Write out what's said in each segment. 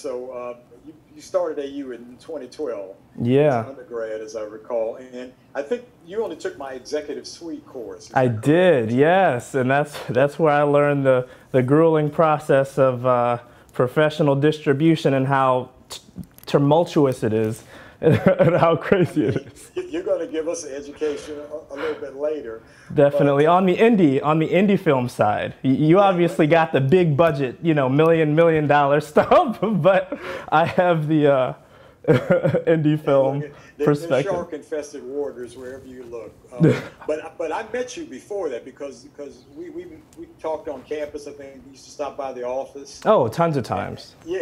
So you started AU in 2012. Yeah. As an undergrad, as I recall, and I think you only took my executive suite course. I did, yes, and that's where I learned the grueling process of professional distribution and how tumultuous it is, and how crazy it is. You're going to give us an education a little bit later. Definitely, on the indie film side, you obviously got the big budget, you know, million dollar stuff, but I have the indie film perspective. Shark infested waters wherever you look. But I met you before that because we talked on campus. I think we used to stop by the office. Oh, tons of times. And,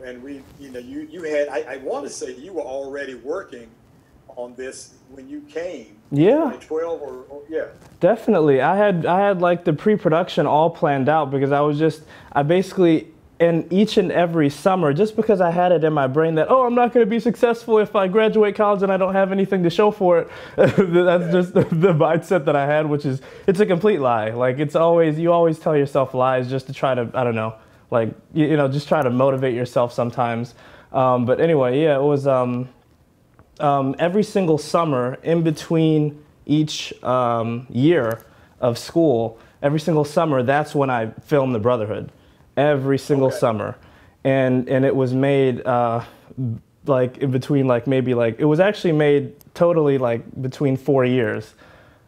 and we, you know, you had, I want to say you were already working on this when you came. Yeah. 2012 or yeah. Definitely, I had like the pre-production all planned out because I basically. And each and every summer, just because I had it in my brain that, oh, I'm not going to be successful if I graduate college and I don't have anything to show for it. That's just the mindset that I had, which is, it's a complete lie. Like, it's always, you always tell yourself lies just to try to, I don't know, like, you know, just try to motivate yourself sometimes. But anyway, yeah, it was every single summer in between each year of school, every single summer, that's when I filmed The Brotherhood. Every single summer, and it was made like in between, like maybe like it was actually made totally like between 4 years,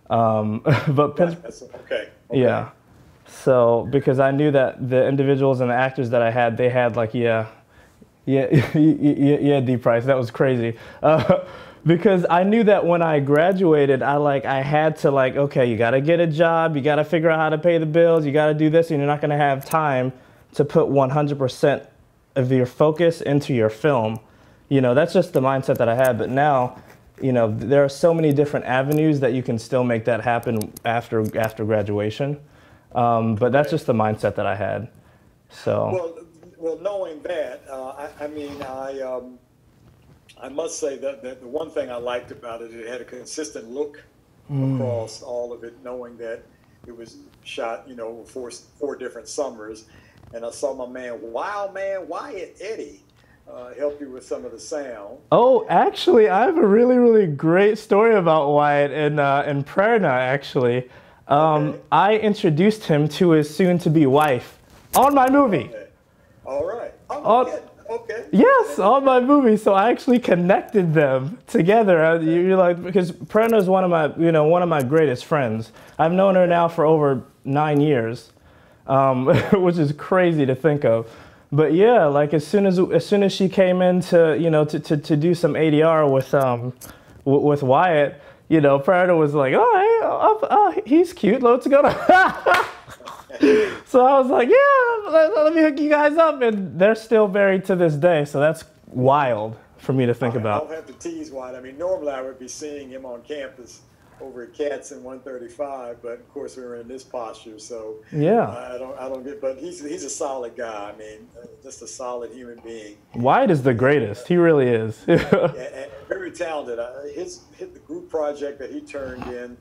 but yeah, so because I knew that the individuals and the actors that I had, they had like Deep Price, that was crazy. Because I knew that when I graduated, I had to like, okay, you gotta get a job, you gotta figure out how to pay the bills, you gotta do this, and you're not gonna have time to put 100% of your focus into your film. You know, that's just the mindset that I had. But now, you know, there are so many different avenues that you can still make that happen after graduation. But that's just the mindset that I had. So. Well, knowing that, I must say that the one thing I liked about it, it had a consistent look across all of it, knowing that it was shot, you know, four different summers. And I saw my man, Wyatt Eddie, help you with some of the sound. Oh, actually, I have a really, really great story about Wyatt and Prerna, actually. I introduced him to his soon-to-be wife on my movie. Okay. All right. Okay. Yes, on my movie. So I actually connected them together. You're like, because Prerna is one of my greatest friends. I've known her now for over 9 years, which is crazy to think of. But yeah, like as soon as she came in to, you know, to do some ADR with Wyatt, you know, Prerna was like, oh, he's cute. Let's go to. So I was like, yeah, let me hook you guys up, and they're still married to this day. So that's wild for me to think about. I'll have to tease Wyatt. I mean, normally I would be seeing him on campus over at Katz in 135, but of course we were in this posture, so yeah, I don't get. But he's a solid guy. I mean, just a solid human being. Wyatt is the greatest. He really is. and very talented. His the group project that he turned in.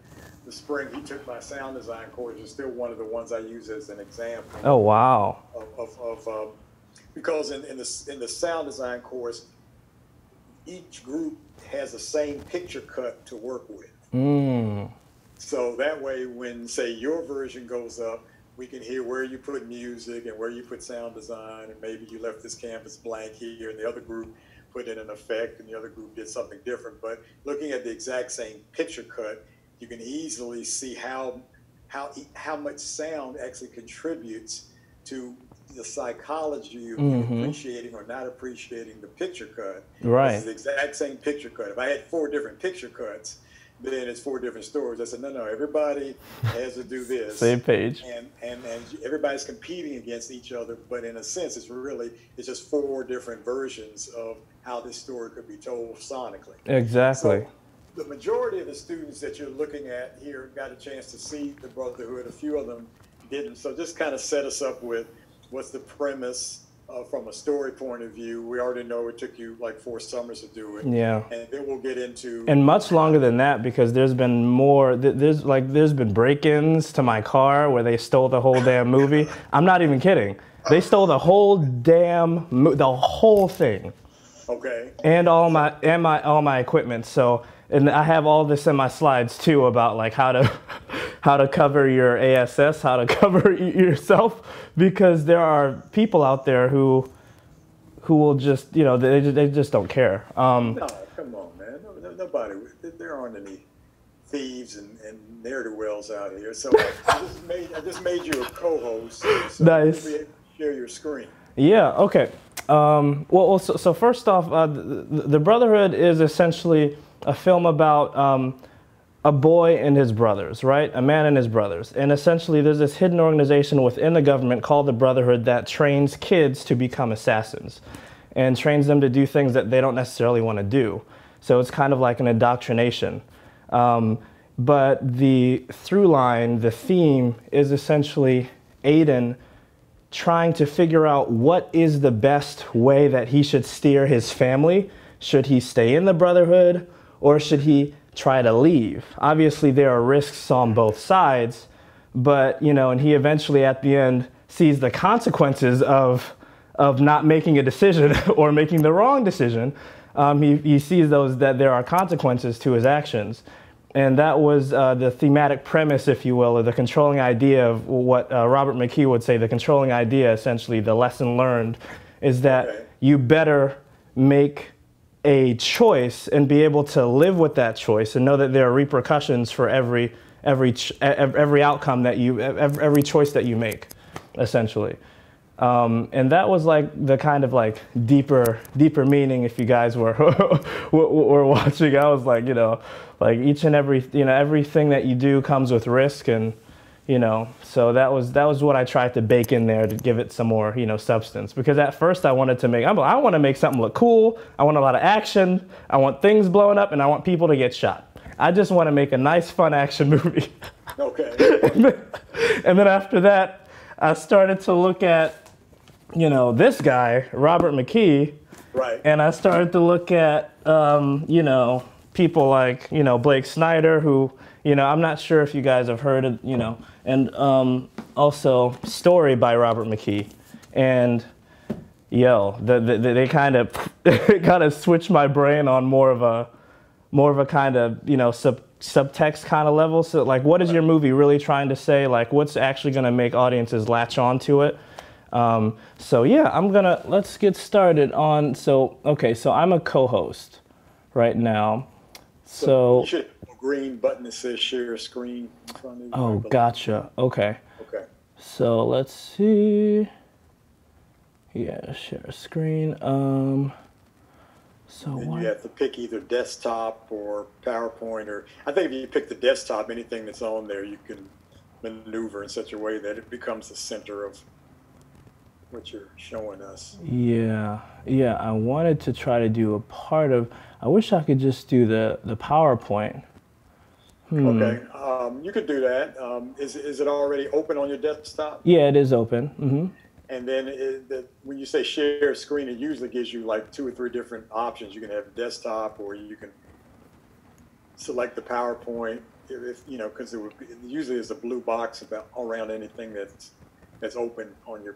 The spring he took my sound design course is still one of the ones I use as an example. Oh wow! Because in the sound design course, each group has the same picture cut to work with. So that way, when say your version goes up, we can hear where you put music and where you put sound design, and maybe you left this canvas blank here, and the other group put in an effect, and the other group did something different. But looking at the exact same picture cut, you can easily see how much sound actually contributes to the psychology of appreciating or not appreciating the picture cut. Right. It's the exact same picture cut. If I had four different picture cuts, then it's four different stories. I said, no, everybody has to do this. Same page. And everybody's competing against each other, but in a sense, it's just four different versions of how this story could be told sonically. Exactly. So, the majority of the students that you're looking at here got a chance to see The Brotherhood. A few of them didn't. So just kind of set us up with what's the premise from a story point of view. We already know it took you like 4 summers to do it. Yeah. And then we'll get into... And much longer than that, because there's been more... There's been break-ins to my car where they stole the whole damn movie. I'm not even kidding. They stole the whole damn, the whole thing. Okay. And all my equipment. So, and I have all this in my slides too about like how to cover your ASS, how to cover yourself, because there are people out there who will just, you know, they just don't care. No, come on, man. Nobody. There aren't any thieves and ne'er-do-wells out here. So I just made you a co-host. So nice. Share your screen. Yeah. Okay. So first off, the Brotherhood is essentially a film about a boy and his brothers, right? A man and his brothers. And essentially there's this hidden organization within the government called the Brotherhood that trains kids to become assassins and trains them to do things that they don't necessarily want to do. So it's kind of like an indoctrination. But the through line, the theme is essentially Aiden trying to figure out what is the best way that he should steer his family. Should he stay in the Brotherhood or should he try to leave? Obviously there are risks on both sides, but you know, and he eventually at the end sees the consequences of not making a decision or making the wrong decision. He sees those, that there are consequences to his actions. And that was the thematic premise, if you will, or the controlling idea of what Robert McKee would say, the controlling idea, essentially, the lesson learned, is that you better make a choice and be able to live with that choice and know that there are repercussions for every outcome that you, every choice that you make, essentially. And that was like the kind of like deeper meaning. If you guys were watching, I was like, you know, like each and every, you know, everything that you do comes with risk, and you know, so that was what I tried to bake in there to give it some more, you know, substance. Because at first I wanted to make, I want to make something look cool. I want a lot of action. I want things blowing up, and I want people to get shot. I just want to make a nice, fun action movie. Okay. and then after that, I started to look at, you know, this guy, Robert McKee, right? And I started to look at, you know, people like, you know, Blake Snyder, who, you know, I'm not sure if you guys have heard of, you know, and also Story by Robert McKee. And, yo, they kind of switched my brain on more of a kind of, you know, subtext kind of level. So, like, what is your movie really trying to say? Like, what's actually going to make audiences latch on to it? So yeah, let's get started on, so I'm a co-host right now. So you should have a green button that says share screen in front of you. Oh, gotcha. Okay. Okay. So let's see. Yeah, share screen. You have to pick either desktop or PowerPoint, or I think if you pick the desktop, anything that's on there, you can maneuver in such a way that it becomes the center of what you're showing us. Yeah, yeah. I wanted to try to do a part of. I wish I could just do the PowerPoint. Okay, you could do that. Is it already open on your desktop? Yeah, it is open. Mm-hmm. And then when you say share screen, it usually gives you like 2 or 3 different options. You can have desktop, or you can select the PowerPoint. If you know, because it usually is a blue box around anything that's open on your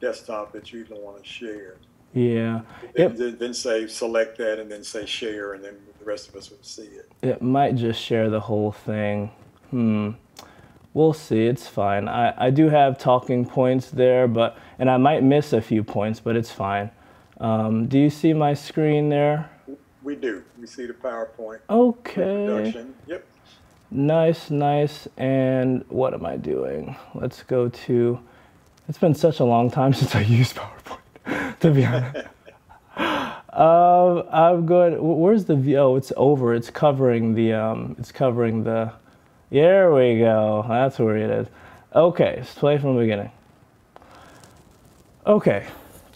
desktop that you don't want to share. Yeah. Then say select that, and then say share, and then the rest of us will see it. It might just share the whole thing. We'll see. It's fine. I do have talking points there, but and I might miss a few points, but it's fine. Do you see my screen there? We do. We see the PowerPoint. Okay. Production. Yep. Nice, nice. And what am I doing? Let's go to. It's been such a long time since I used PowerPoint, to be honest. I'm good. Where's the view? Oh, it's over. It's covering the. There we go. That's where it is. Okay, let's play from the beginning. Okay,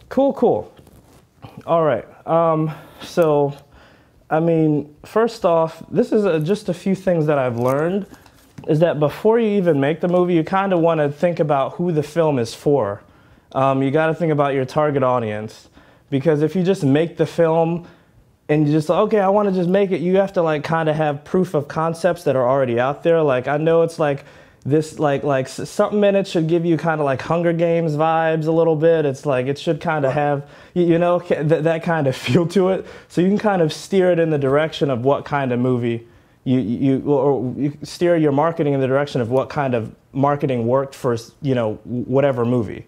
cool, cool. All right. So, I mean, first off, this is just a few things that I've learned. Is that before you even make the movie, you kind of want to think about who the film is for. You got to think about your target audience, because if you just make the film and you just okay, I want to just make it, you have to like kind of have proof of concepts that are already out there. Like I know it's like this like something in it should give you kind of like Hunger Games vibes a little bit. It's like it should kind of have, you know, that kind of feel to it. So you can kind of steer it in the direction of what kind of movie you steer your marketing in the direction of what kind of marketing worked for, you know, whatever movie.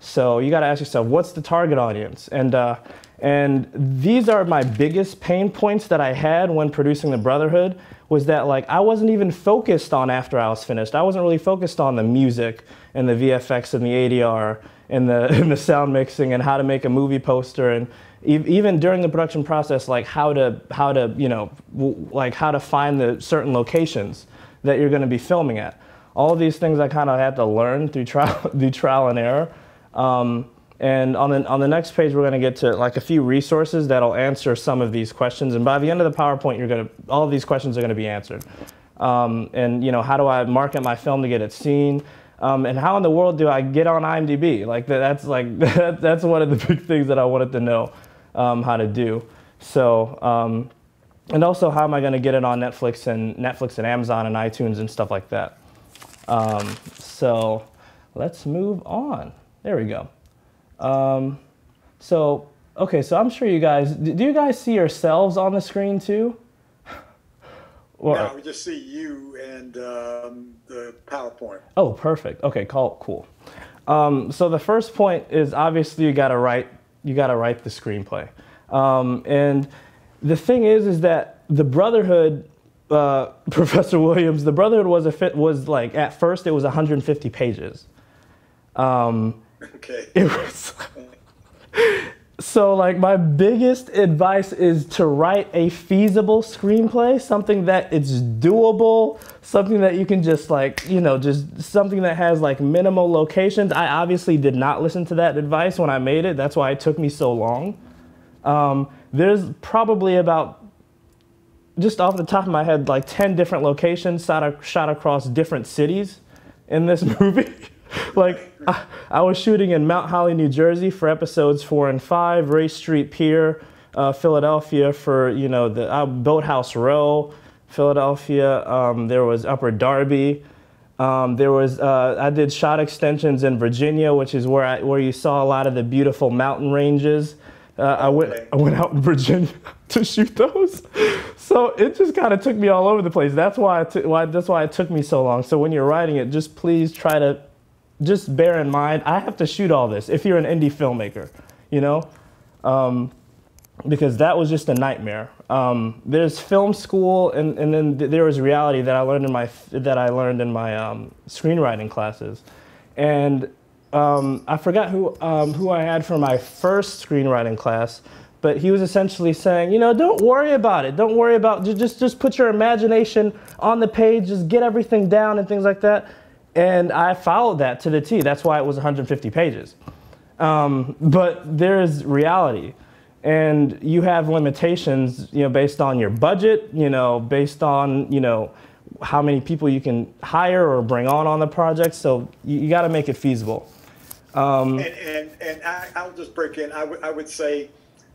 So you got to ask yourself, what's the target audience? And these are my biggest pain points that I had when producing The Brotherhood, was that like I wasn't even focused on after I was finished. I wasn't really focused on the music and the VFX and the ADR and the sound mixing and how to make a movie poster, and even during the production process, like how to you know, like how to find the certain locations that you're going to be filming at. All of these things I kind of had to learn through trial and error. And on the next page, we're going to get to like a few resources that'll answer some of these questions. And by the end of the PowerPoint, all of these questions are going to be answered. And you know, how do I market my film to get it seen? And how in the world do I get on IMDb? That's one of the big things that I wanted to know how to do. So, and also, how am I going to get it on Netflix and Amazon and iTunes and stuff like that? So, let's move on. There we go. So, okay, so I'm sure you guys, do you guys see yourselves on the screen too? Or, no, we just see you and the PowerPoint. Oh, perfect. Okay, cool. So the first point is obviously you gotta write the screenplay. And the thing is that The Brotherhood, Professor Williams, The Brotherhood was like, at first it was 150 pages. Okay. It was so like my biggest advice is to write a feasible screenplay, something that it's doable, something that you can just like, you know, just something that has like minimal locations. I obviously did not listen to that advice when I made it. That's why it took me so long. There's probably about, just off the top of my head, like 10 different locations shot across different cities in this movie. Like, I was shooting in Mount Holly, New Jersey for episodes 4 and 5, Race Street Pier, Philadelphia for, you know, the Boathouse Row, Philadelphia. There was Upper Darby. I did shot extensions in Virginia, which is where you saw a lot of the beautiful mountain ranges. I went out in Virginia to shoot those. So it just kind of took me all over the place. That's why it took me so long. So when you're writing it, just please try to, just bear in mind, I have to shoot all this if you're an indie filmmaker, you know, because that was just a nightmare. There's film school, and then there was reality that I learned in my screenwriting classes, and I forgot who I had for my first screenwriting class, but he was essentially saying, you know, don't worry about it. Don't worry about just put your imagination on the page. Just get everything down and things like that. And I followed that to the T. That's why it was 150 pages. But there is reality, and you have limitations, you know, based on your budget, you know, based on, you know, how many people you can hire or bring on the project. So you got to make it feasible. I'll just break in. I would say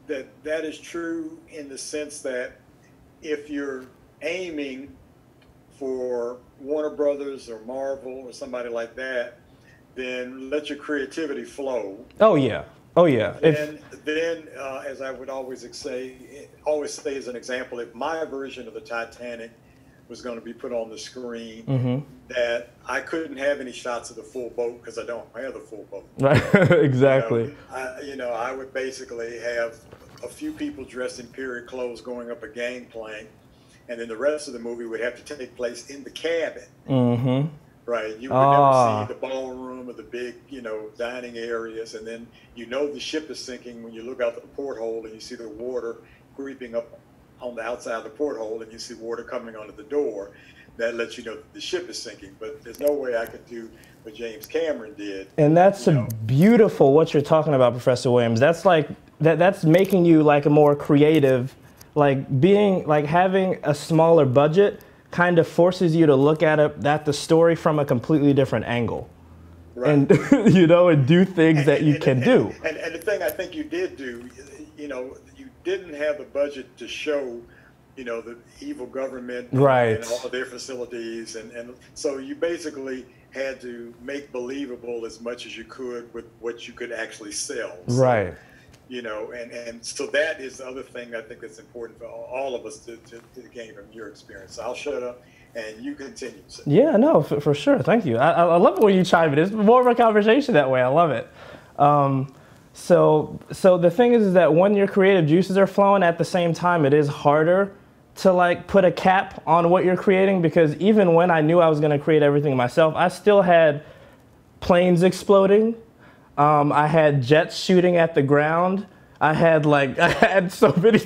that is true in the sense that if you're aiming for Warner Brothers or Marvel or somebody like that, then let your creativity flow. Oh yeah, oh yeah. And then as I would always say as an example, if my version of the Titanic was going to be put on the screen, that I couldn't have any shots of the full boat because I don't have the full boat. Right, exactly. I would basically have a few people dressed in period clothes going up a gangplank, and then the rest of the movie would have to take place in the cabin, right? You would never see the ballroom or the big, you know, dining areas, and then you know the ship is sinking when you look out the porthole and you see the water creeping up on the outside of the porthole, and you see water coming onto the door. That lets you know the ship is sinking, but there's no way I could do what James Cameron did. And that's beautiful what you're talking about, Professor Williams. That's like, that's making you like a more creative, like having a smaller budget kind of forces you to look at the story from a completely different angle, right? And you know, and do things that you can do. And the thing I think you did do, you know, you didn't have the budget to show you know, the evil government, right, and all of their facilities, and so you basically had to make believable as much as you could with what you could actually sell. So, right. You know, and so that is the other thing I think that's important for all of us to gain from your experience. So I'll shut up and you continue. So. Yeah, no, for sure. Thank you. I love it when you chime in. It's more of a conversation that way. I love it. So the thing is that when your creative juices are flowing at the same time, it is harder to like put a cap on what you're creating, because even when I knew I was going to create everything myself, I still had planes exploding. I had jets shooting at the ground. I had so many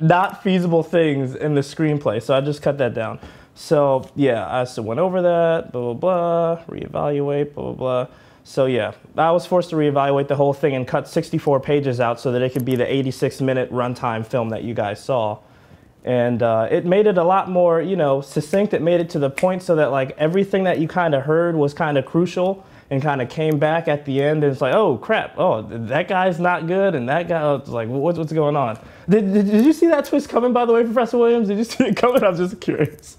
not feasible things in the screenplay, so I just cut that down. So yeah, I still went over that, blah, blah, blah, reevaluate, blah, blah, blah. So yeah, I was forced to reevaluate the whole thing and cut 64 pages out so that it could be the 86-minute runtime film that you guys saw. And it made it a lot more, you know, succinct. It made it to the point so that like everything that you kind of heard was kind of crucial and kind of came back at the end, and it's like, oh crap, oh, that guy's not good, and that guy, oh, it's like, what's going on? Did you see that twist coming, by the way, Professor Williams? Did you see it coming? I'm just curious.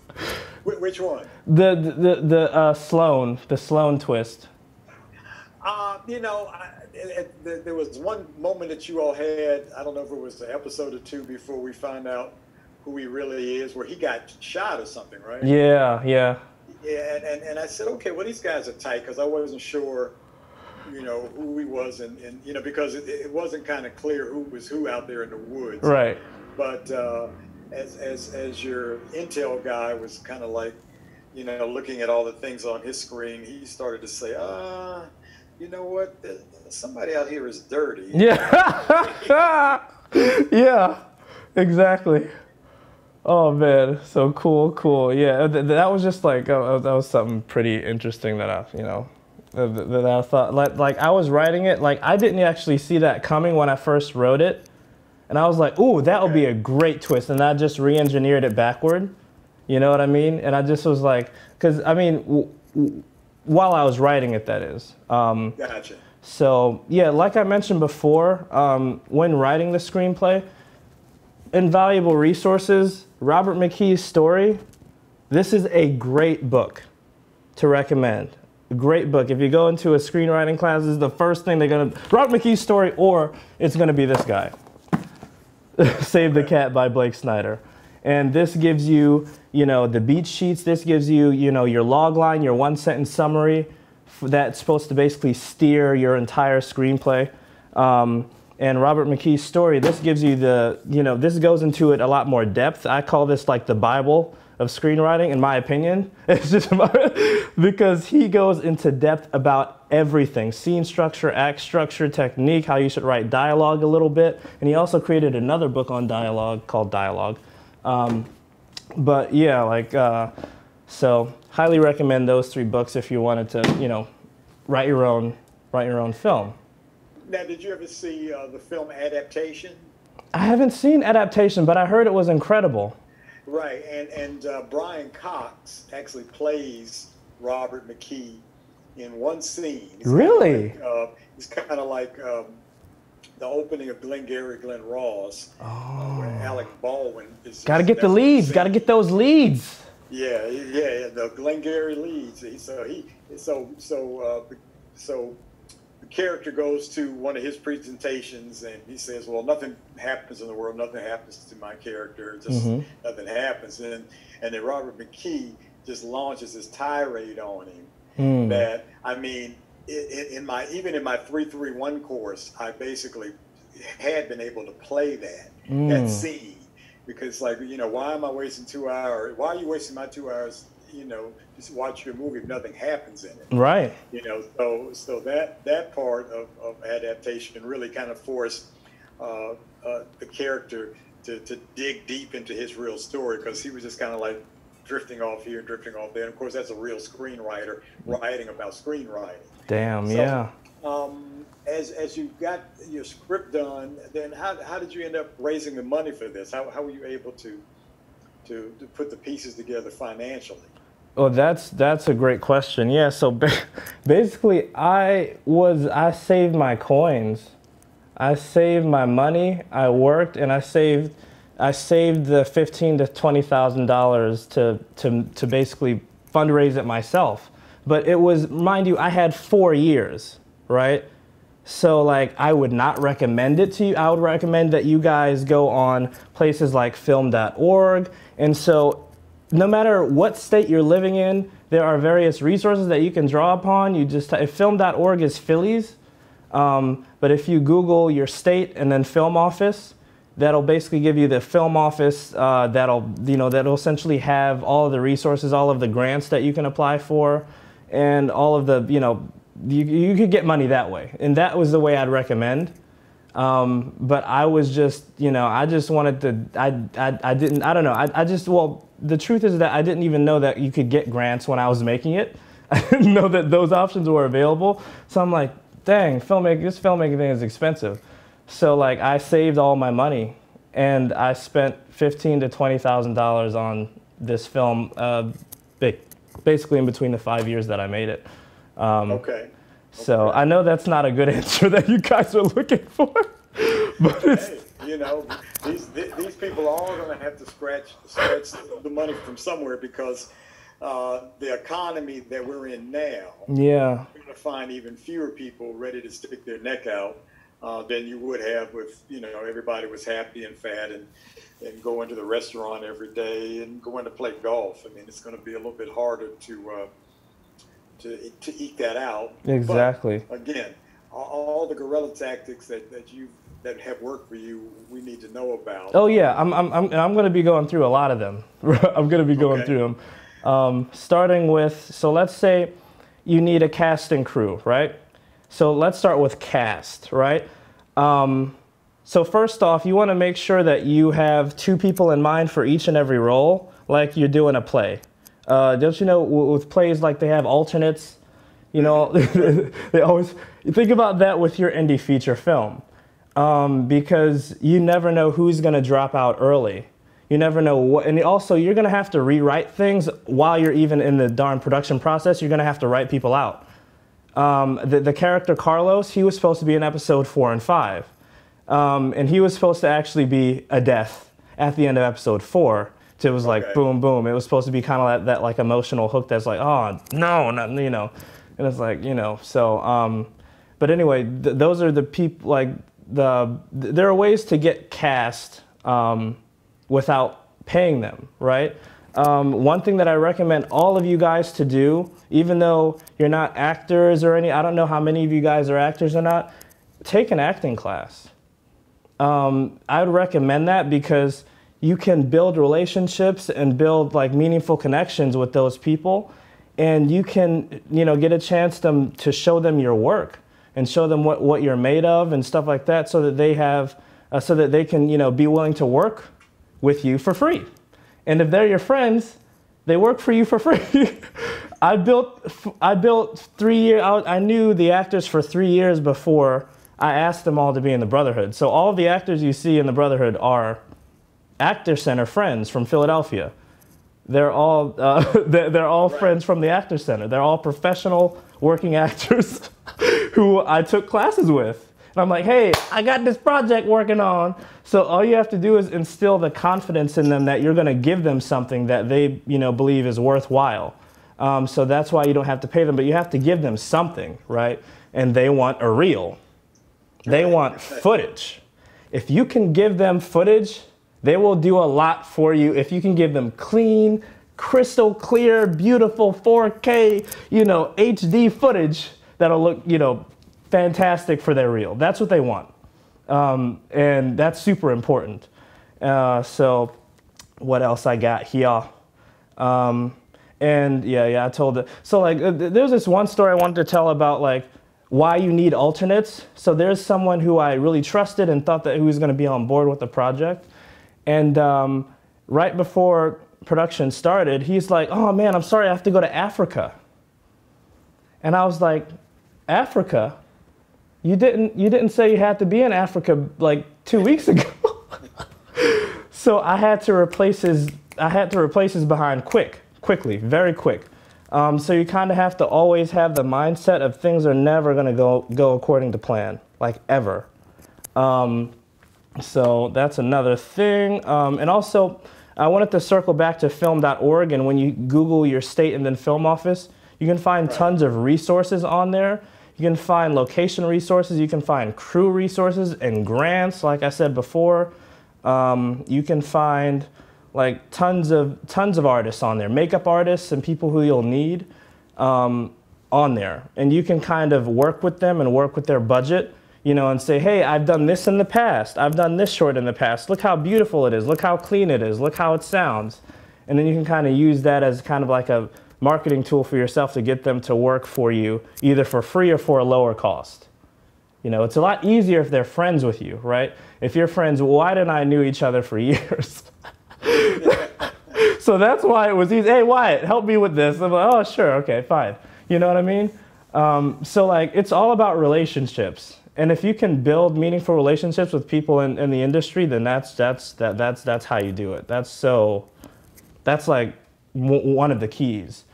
Which one? The Sloan twist. You know, there was one moment that you all had, I don't know if it was an episode or two before we found out who he really is, where he got shot or something, right? Yeah, yeah. Yeah, and I said, okay, well, these guys are tight, because I wasn't sure, you know, who he was, and you know, because it wasn't kind of clear who was who out there in the woods. Right. But as your intel guy was kind of like, you know, looking at all the things on his screen, he started to say, you know what, somebody out here is dirty. Yeah. Yeah, exactly. Oh man, so cool. Yeah, that was just like, that was something pretty interesting that I, you know, that I thought, like I was writing it, like I didn't actually see that coming when I first wrote it. And I was like, ooh, that would be a great twist. And I just re-engineered it backward. You know what I mean? And I just was like, cause I mean, while I was writing it, that is. Gotcha. So yeah, like I mentioned before, when writing the screenplay, invaluable resources, Robert McKee's story. This is a great book to recommend. A great book. If you go into a screenwriting class, this is the first thing they're going to... Robert McKee's story, or it's going to be this guy. Save the Cat by Blake Snyder. And this gives you, you know, the beat sheets. This gives you, you know, your log line, your one-sentence summary that's supposed to basically steer your entire screenplay. And Robert McKee's story, this gives you the, you know, this goes into it a lot more depth. I call this like the Bible of screenwriting, in my opinion. It's just because he goes into depth about everything. Scene structure, act structure, technique, how you should write dialogue a little bit. And he also created another book on dialogue called Dialogue. But yeah, like, so highly recommend those three books if you wanted to, you know, write your own film. Now, did you ever see the film Adaptation? I haven't seen Adaptation, but I heard it was incredible. Right, and Brian Cox actually plays Robert McKee in one scene. It's really? It's kind of like the opening of Glengarry Glen Ross, where Alec Baldwin is... Got to get the leads. Got to get those leads. Yeah, the Glengarry leads. So character goes to one of his presentations and he says, well, nothing happens in the world, nothing happens to my character, just nothing happens. And then Robert McKee just launches his tirade on him that, I mean, even in my 331 course, I basically had been able to play that scene, because like, you know, why am I wasting 2 hours? Why are you wasting my 2 hours? You know, just watch your movie if nothing happens in it. Right. You know, so that part of Adaptation really kind of forced the character to dig deep into his real story, because he was just kind of like drifting off here and drifting off there. And of course, that's a real screenwriter writing about screenwriting. Damn, so, yeah. As you got your script done, then how did you end up raising the money for this? How were you able to put the pieces together financially? Oh, that's a great question. Yeah, so basically I saved my coins. I saved my money. I worked and I saved I saved the $15,000 to $20,000 to basically fundraise it myself. But it was, mind you, I had 4 years, right? So like, I would not recommend it to you. I would recommend that you guys go on places like film.org. And so no matter what state you're living in, there are various resources that you can draw upon. You just, if film.org is Phillies, but if you Google your state and then film office, that'll basically give you the film office that'll essentially have all of the resources, all of the grants that you can apply for, and all of the, you know, you could get money that way. And that was the way I'd recommend. But I was just, you know, I just wanted to, well, the truth is that I didn't even know that you could get grants when I was making it. I didn't know that those options were available. So I'm like, dang, this filmmaking thing is expensive. So like, I saved all my money and I spent $15,000 to $20,000 on this film, basically in between the 5 years that I made it. Okay. So I know that's not a good answer that you guys are looking for, but it's, hey, you know, these people are all going to have to scratch the money from somewhere, because the economy that we're in now, yeah, we're going to find even fewer people ready to stick their neck out than you would have if, you know, everybody was happy and fat and going to the restaurant every day and going to play golf. I mean, it's going to be a little bit harder to eke that out. Exactly. But again, all the guerrilla tactics that have worked for you, we need to know about. Oh yeah, I'm going to be going through a lot of them. I'm going to be going through them. Starting with, so let's say you need a cast and crew, right? So let's start with cast, right? So first off, you want to make sure that you have two people in mind for each and every role, like you're doing a play. Don't you know, with plays, like, they have alternates, you know, they always, think about that with your indie feature film, because you never know who's going to drop out early. You never know what, and also you're going to have to rewrite things while you're even in the darn production process. You're going to have to write people out. The character Carlos, he was supposed to be in episodes 4 and 5, and he was supposed to actually be a death at the end of episode 4. It was like, boom, boom. It was supposed to be kind of that like emotional hook that's like, oh, no, not, you know. And it's like, you know, so, but anyway, those are the people, like, there are ways to get cast without paying them, right? One thing that I recommend all of you guys to do, even though you're not actors or I don't know how many of you guys are actors or not, take an acting class. I would recommend that because you can build relationships and build like meaningful connections with those people, and you can, you know, get a chance to show them your work and show them what you're made of and stuff like that, so that they have so that they can, you know, be willing to work with you for free. And if they're your friends, they work for you for free. I built 3 years. I knew the actors for 3 years before I asked them all to be in the Brotherhood. So all the actors you see in the Brotherhood are Actor Center friends from Philadelphia. They're all right. Friends from the Actor Center. They're all professional working actors who I took classes with. And I'm like, hey, I got this project working on. So all you have to do is instill the confidence in them that you're going to give them something that they, you know, believe is worthwhile. So that's why you don't have to pay them, but you have to give them something, right? And they want a reel. They want footage. If you can give them footage, they will do a lot for you. If you can give them clean, crystal clear, beautiful 4K, you know, HD footage that'll look, you know, fantastic for their reel. That's what they want. And that's super important. So what else I got here? And yeah, I told it. So like, there's this one story I wanted to tell about like why you need alternates. So there's someone who I really trusted and thought that he was going to be on board with the project. And right before production started, he's like, oh man, I'm sorry, I have to go to Africa. And I was like, Africa? You didn't say you had to be in Africa like 2 weeks ago. So I had to replace his behind quickly, very quick. So you kind of have to always have the mindset of things are never gonna go according to plan, like ever. So that's another thing. And also, I wanted to circle back to film.org, and when you Google your state and then film office, you can find tons of resources on there. You can find location resources, you can find crew resources and grants, like I said before. You can find like tons of artists on there, makeup artists and people who you'll need on there. And you can kind of work with them and work with their budget, you know, and say, hey, I've done this in the past. I've done this short in the past. Look how beautiful it is. Look how clean it is. Look how it sounds. And then you can kind of use that as kind of like a marketing tool for yourself to get them to work for you, either for free or for a lower cost. You know, it's a lot easier if they're friends with you, right? If you're friends, Wyatt and I knew each other for years. So that's why it was easy. Hey, Wyatt, help me with this. I'm like, oh, sure, okay, fine. You know what I mean? So like, it's all about relationships. And if you can build meaningful relationships with people in the industry, then that's how you do it. That's like one of the keys.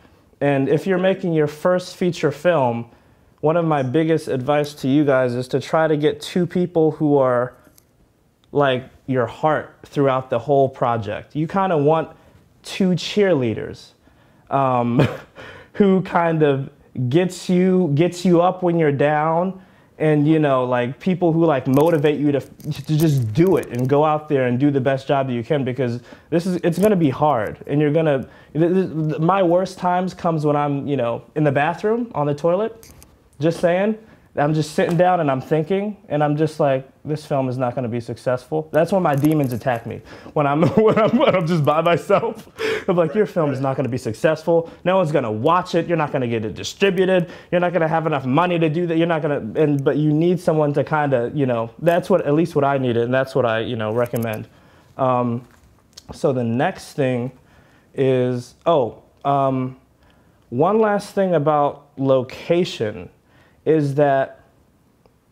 And if you're making your first feature film, one of my biggest advice to you guys is to try to get two people who are like your heart throughout the whole project. You kind of want two cheerleaders who kind of gets you up when you're down, and you know, like people who like motivate you to just do it and go out there and do the best job that you can, because this is, it's gonna be hard, and you're gonna, my worst times comes when I'm, you know, in the bathroom, on the toilet, just saying, I'm just sitting down and I'm thinking, and I'm just like, this film is not gonna be successful. That's when my demons attack me. When I'm just by myself, I'm like, your film is not gonna be successful. No one's gonna watch it. You're not gonna get it distributed. You're not gonna have enough money to do that. You're not gonna, but you need someone to kinda, you know, that's what, at least what I needed, and that's what I, you know, recommend. So the next thing is, one last thing about location is that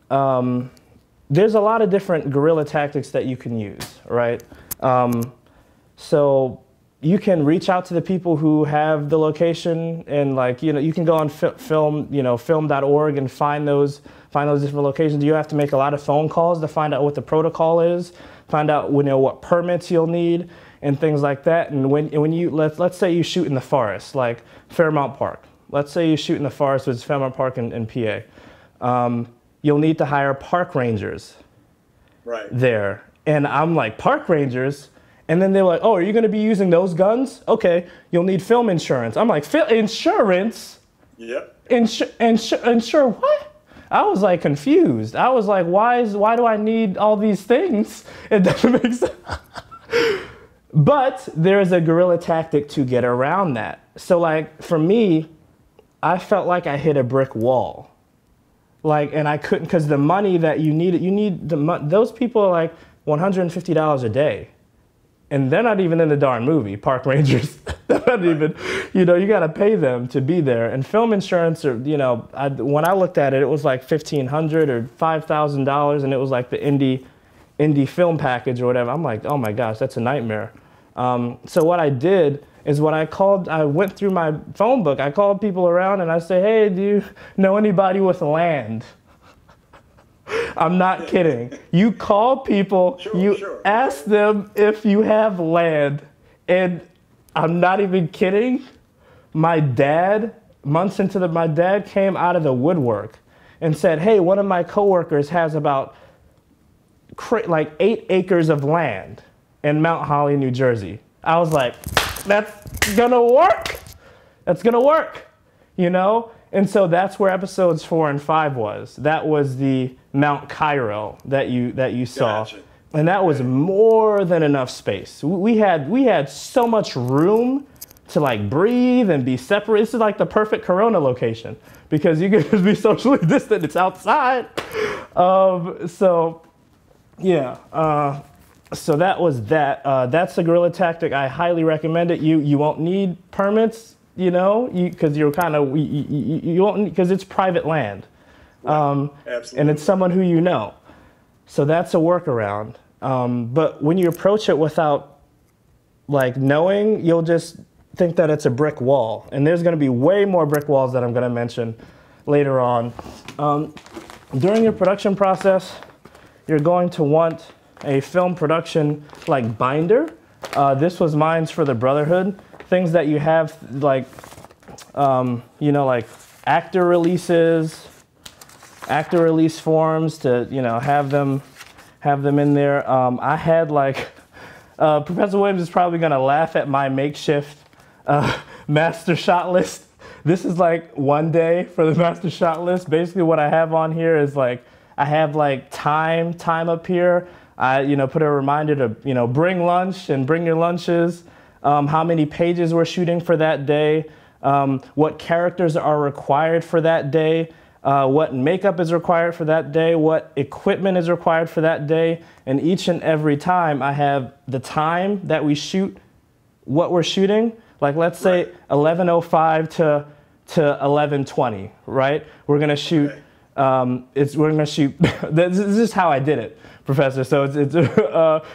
there's a lot of different guerrilla tactics that you can use, right? So you can reach out to the people who have the location, and like, you know, you can go on film, you know, film.org and find those different locations. You have to make a lot of phone calls to find out what the protocol is, find out, you know, what permits you'll need and things like that. And when you, let's say you shoot in the forest, like Fairmount Park. Let's say you shoot in the forest, which is Fairmount Park in PA. You'll need to hire park rangers there. And I'm like, park rangers? And then they're like, oh, are you gonna be using those guns? Okay, you'll need film insurance. I'm like, insurance? Yep. Insure what? I was like confused. I was like, why do I need all these things? It doesn't make sense. But there is a guerrilla tactic to get around that. So like, for me, I felt like I hit a brick wall. Like, and I couldn't, because the money that you need those people are like $150 a day. And they're not even in the darn movie, park rangers. They're not even, you know, you gotta pay them to be there. And film insurance, or, you know, when I looked at it, it was like $1,500 or $5,000, and it was like the indie film package or whatever. I'm like, oh my gosh, that's a nightmare. So what I did is what I called, I went through my phone book, I called people around and I said, hey, do you know anybody with land? I'm not kidding. You call people, sure. Ask them if you have land. And I'm not even kidding. My dad, months into the, my dad came out of the woodwork and said, hey, one of my coworkers has about like 8 acres of land in Mount Holly, New Jersey. I was like, that's gonna work. That's gonna work, you know? And so that's where episodes 4 and 5 was. That was the Mount Cairo that you saw. Gotcha. And that was more than enough space. We had so much room to like breathe and be separate. This is like the perfect Corona location because you can just be socially distant, it's outside. So yeah. So that was that. That's a guerrilla tactic. I highly recommend it. You won't need permits, you know, because you're kind of, you won't, because it's private land. Absolutely. And it's someone who you know. So that's a workaround. But when you approach it without like knowing, you'll just think that it's a brick wall. And there's going to be way more brick walls that I'm going to mention later on. During your production process, you're going to want a film production like binder. This was mine's for The Brotherhood. Things that you have like, you know, like actor releases, actor release forms to, you know, have them in there. I had like, Professor Williams is probably gonna laugh at my makeshift master shot list. This is like one day for the master shot list. Basically what I have on here is like, I have like time up here. I, you know, put a reminder to, you know, bring lunch and bring your lunches. How many pages we're shooting for that day. What characters are required for that day. What makeup is required for that day. What equipment is required for that day. And each and every time I have the time that we shoot, what we're shooting. Like let's say 11:05 to 11:20, right? We're gonna shoot. We're gonna shoot. This is just how I did it, Professor. So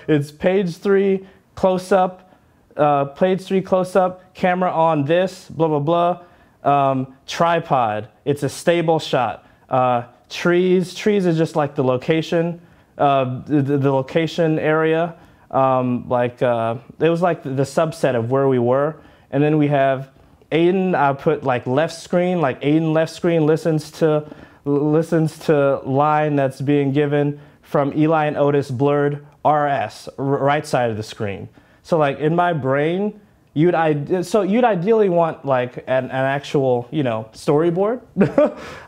it's page 3 close up, page 3 close up, camera on this, blah blah blah, tripod. It's a stable shot. Trees is just like the location, the location area. It was like the subset of where we were. And then we have Aiden. I put like left screen, like Aiden left screen listens to line that's being given from Eli and Otis blurred RS, right side of the screen. So like in my brain, you'd ideally want like an actual, you know, storyboard,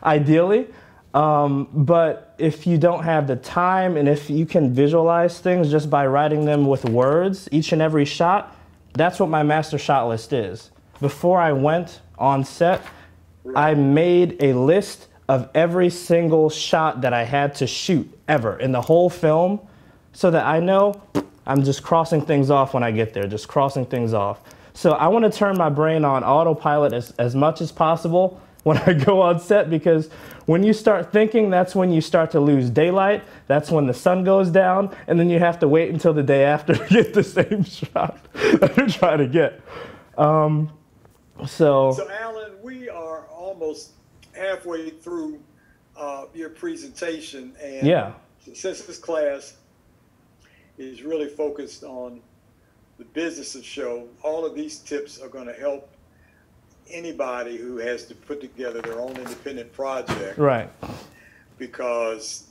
ideally. But if you don't have the time and if you can visualize things just by writing them with words, each and every shot, that's what my master shot list is. Before I went on set, I made a list of every single shot that I had to shoot ever in the whole film so that I know I'm just crossing things off when I get there, just crossing things off. So I want to turn my brain on autopilot as much as possible when I go on set, because when you start thinking, that's when you start to lose daylight, that's when the sun goes down, and then you have to wait until the day after to get the same shot that you're trying to get. So Allan, we are almost halfway through your presentation, and yeah, since this class is really focused on the business of show, all of these tips are going to help anybody who has to put together their own independent project, right? Because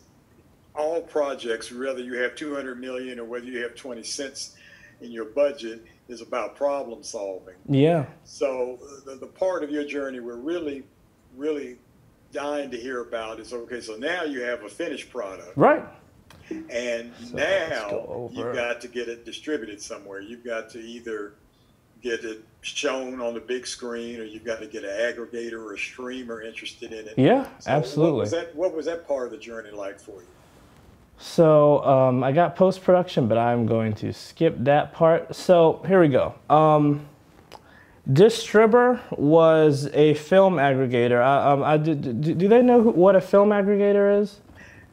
all projects, whether you have 200 million or whether you have 20 cents in your budget, is about problem solving. Yeah. So the part of your journey we're really, really dying to hear about is, okay, so now you have a finished product. Right. And so now you've got to get it distributed somewhere. You've got to either get it shown on the big screen, or you've got to get an aggregator or a streamer interested in it. Yeah, so absolutely. What was that part of the journey like for you? So I got post-production, but I'm going to skip that part. So here we go. Distribber was a film aggregator. Do they know what a film aggregator is?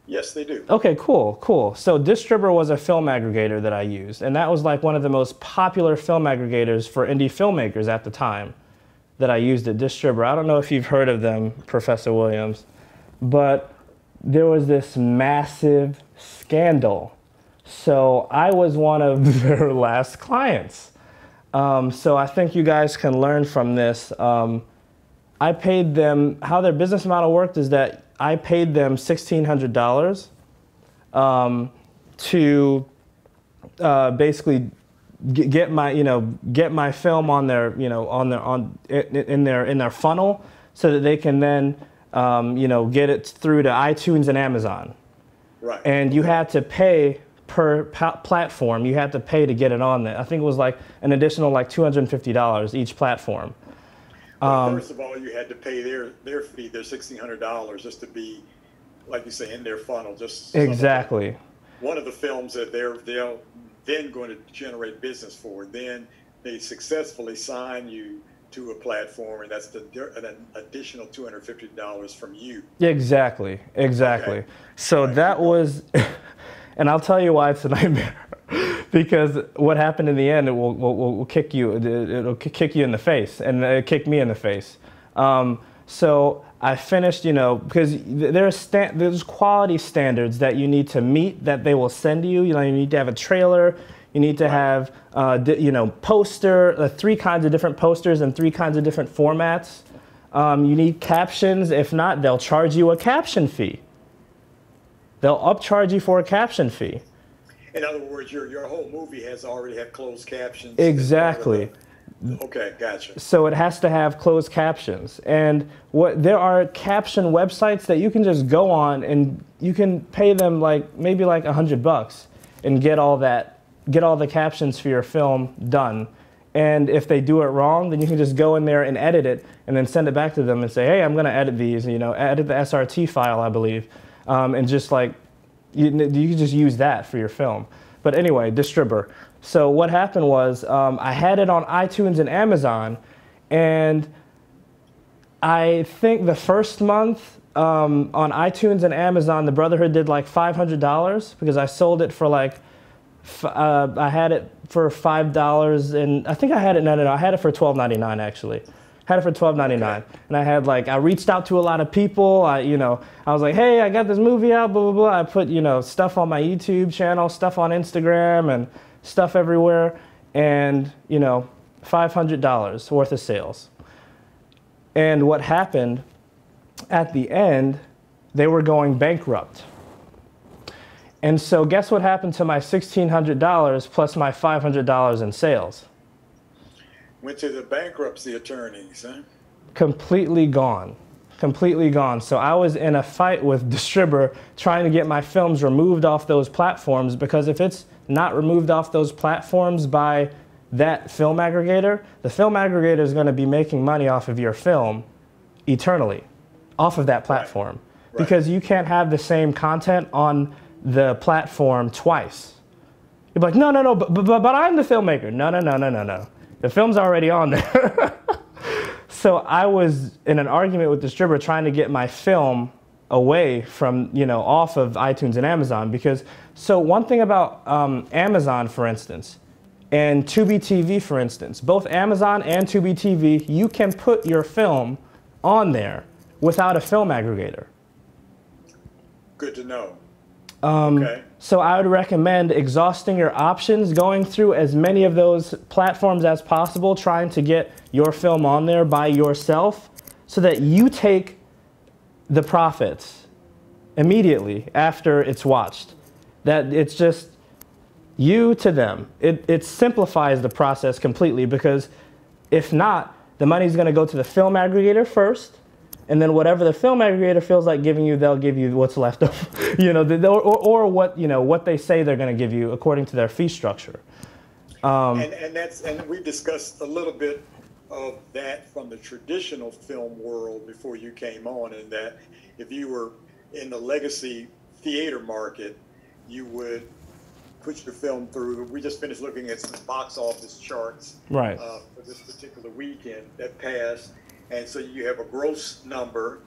Yes, they do. Okay, cool, cool. So Distribber was a film aggregator that I used, and that was like one of the most popular film aggregators for indie filmmakers at the time that I used at Distribber. I don't know if you've heard of them, Professor Williams, but there was this massive scandal. So I was one of their last clients. So I think you guys can learn from this. I paid them, how their business model worked is that I paid them $1,600 to basically get my, you know, get my film on their, you know, in their funnel, so that they can then, you know, get it through to iTunes and Amazon. Right. And you had to pay per platform. You had to pay to get it on there. I think it was like an additional like $250 each platform. Well, first of all, you had to pay their fee, their $1,600, just to be, like you say, in their funnel. Just exactly one of the films that they're then going to generate business for. Then they successfully sign you to a platform, and that's an additional $250 from you. Exactly, exactly. Okay. So right, that was, and I'll tell you why it's a nightmare. Because what happened in the end, it will kick you. It'll kick you in the face, and it kicked me in the face. So I finished, you know, because there's quality standards that you need to meet that they will send you. You know, you need to have a trailer. You need to have, you know, poster, three kinds of different posters and three kinds of different formats. You need captions. If not, they'll charge you a caption fee. They'll upcharge you for a caption fee. In other words, your whole movie has already had closed captions. Exactly. Okay, gotcha. So it has to have closed captions. And what there are caption websites that you can just go on and you can pay them like maybe like $100 and get all that. Get all the captions for your film done. And if they do it wrong, then you can just go in there and edit it and then send it back to them and say, hey, I'm going to edit these, you know, edit the SRT file, I believe. And just like, you can just use that for your film. But anyway, Distribber. So what happened was I had it on iTunes and Amazon. And I think the first month on iTunes and Amazon, The Brotherhood did like $500 because I sold it for like, I had it for $5 and I think I had it, no, I had it for $12.99 actually. Had it for $12.99. Okay. And I had like, I reached out to a lot of people, you know, I was like, hey, I got this movie out, blah, blah, blah. I put, you know, stuff on my YouTube channel, stuff on Instagram and stuff everywhere. And, you know, $500 worth of sales. And what happened at the end, they were going bankrupt. And so guess what happened to my $1,600 plus my $500 in sales? Went to the bankruptcy attorneys, huh? Completely gone. Completely gone. So I was in a fight with Distribber trying to get my films removed off those platforms because if it's not removed off those platforms by that film aggregator, the film aggregator is going to be making money off of your film eternally, off of that platform. Right. Because you can't have the same content on the platform twice. You're like, no, no, no, but I'm the filmmaker. No, no, no, no, no, no. The film's already on there. So I was in an argument with Distribber trying to get my film away from, you know, off of iTunes and Amazon because, so one thing about Amazon, for instance, and Tubi TV, for instance, both Amazon and Tubi TV, you can put your film on there without a film aggregator. Good to know. Okay. So I would recommend exhausting your options, going through as many of those platforms as possible, trying to get your film on there by yourself so that you take the profits immediately after it's watched. That it's just you to them. It simplifies the process completely because if not, the money's going to go to the film aggregator first. And then whatever the film aggregator feels like giving you, they'll give you what's left over, you know, or what, you know, what they say they're going to give you according to their fee structure. And we discussed a little bit of that from the traditional film world before you came on, in that if you were in the legacy theater market, you would put your film through. We just finished looking at some box office charts right. For this particular weekend that passed. And so you have a gross number,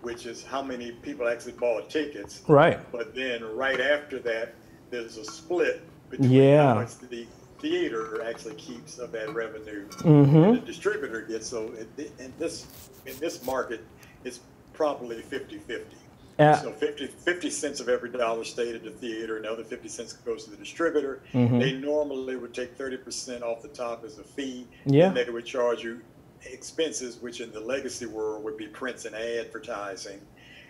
which is how many people actually bought tickets. Right. But then right after that, there's a split between how much the theater actually keeps of that revenue and the distributor gets. So in this market, it's probably 50-50. So 50 cents of every dollar stayed at the theater, and the other 50 cents goes to the distributor. They normally would take 30% off the top as a fee, and they would charge you expenses, which in the legacy world would be prints and advertising.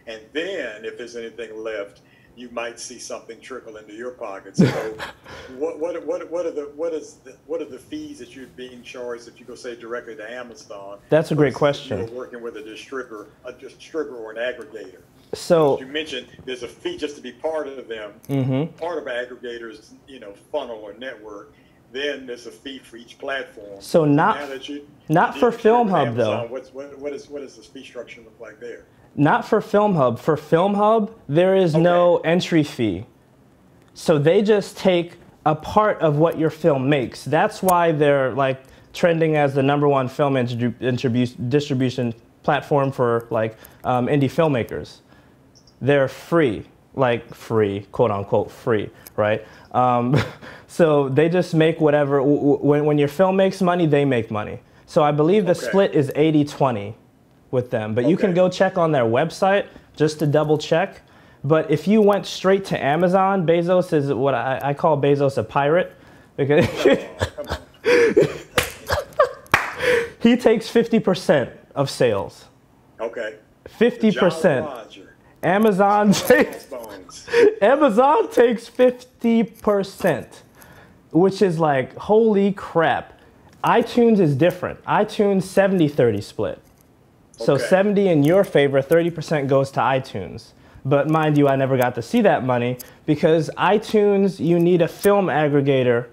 And then if there's anything left, you might see something trickle into your pocket. So what are the fees that you're being charged if you go, say, directly to Amazon? That's a great question. You're working with a distributor or an aggregator. So as you mentioned, there's a fee just to be part of them, part of aggregators, you know, funnel or network. Then there's a fee for each platform. So not for Film Hub though. What does the fee structure look like there? Not for Film Hub. For Film Hub, there is no entry fee. So they just take a part of what your film makes. That's why they're like trending as the #1 film distribution platform for like indie filmmakers. They're free. Like free, quote unquote free, right? So they just make whatever, when your film makes money, they make money. So I believe the split is 80-20 with them. But you can go check on their website just to double check. But if you went straight to Amazon, Bezos is what I call Bezos a pirate, because he takes 50% of sales. Okay. 50%. Amazon takes 50%, which is like, holy crap. iTunes is different. iTunes 70-30 split. So 70 in your favor, 30% goes to iTunes. But mind you, I never got to see that money, because iTunes, you need a film aggregator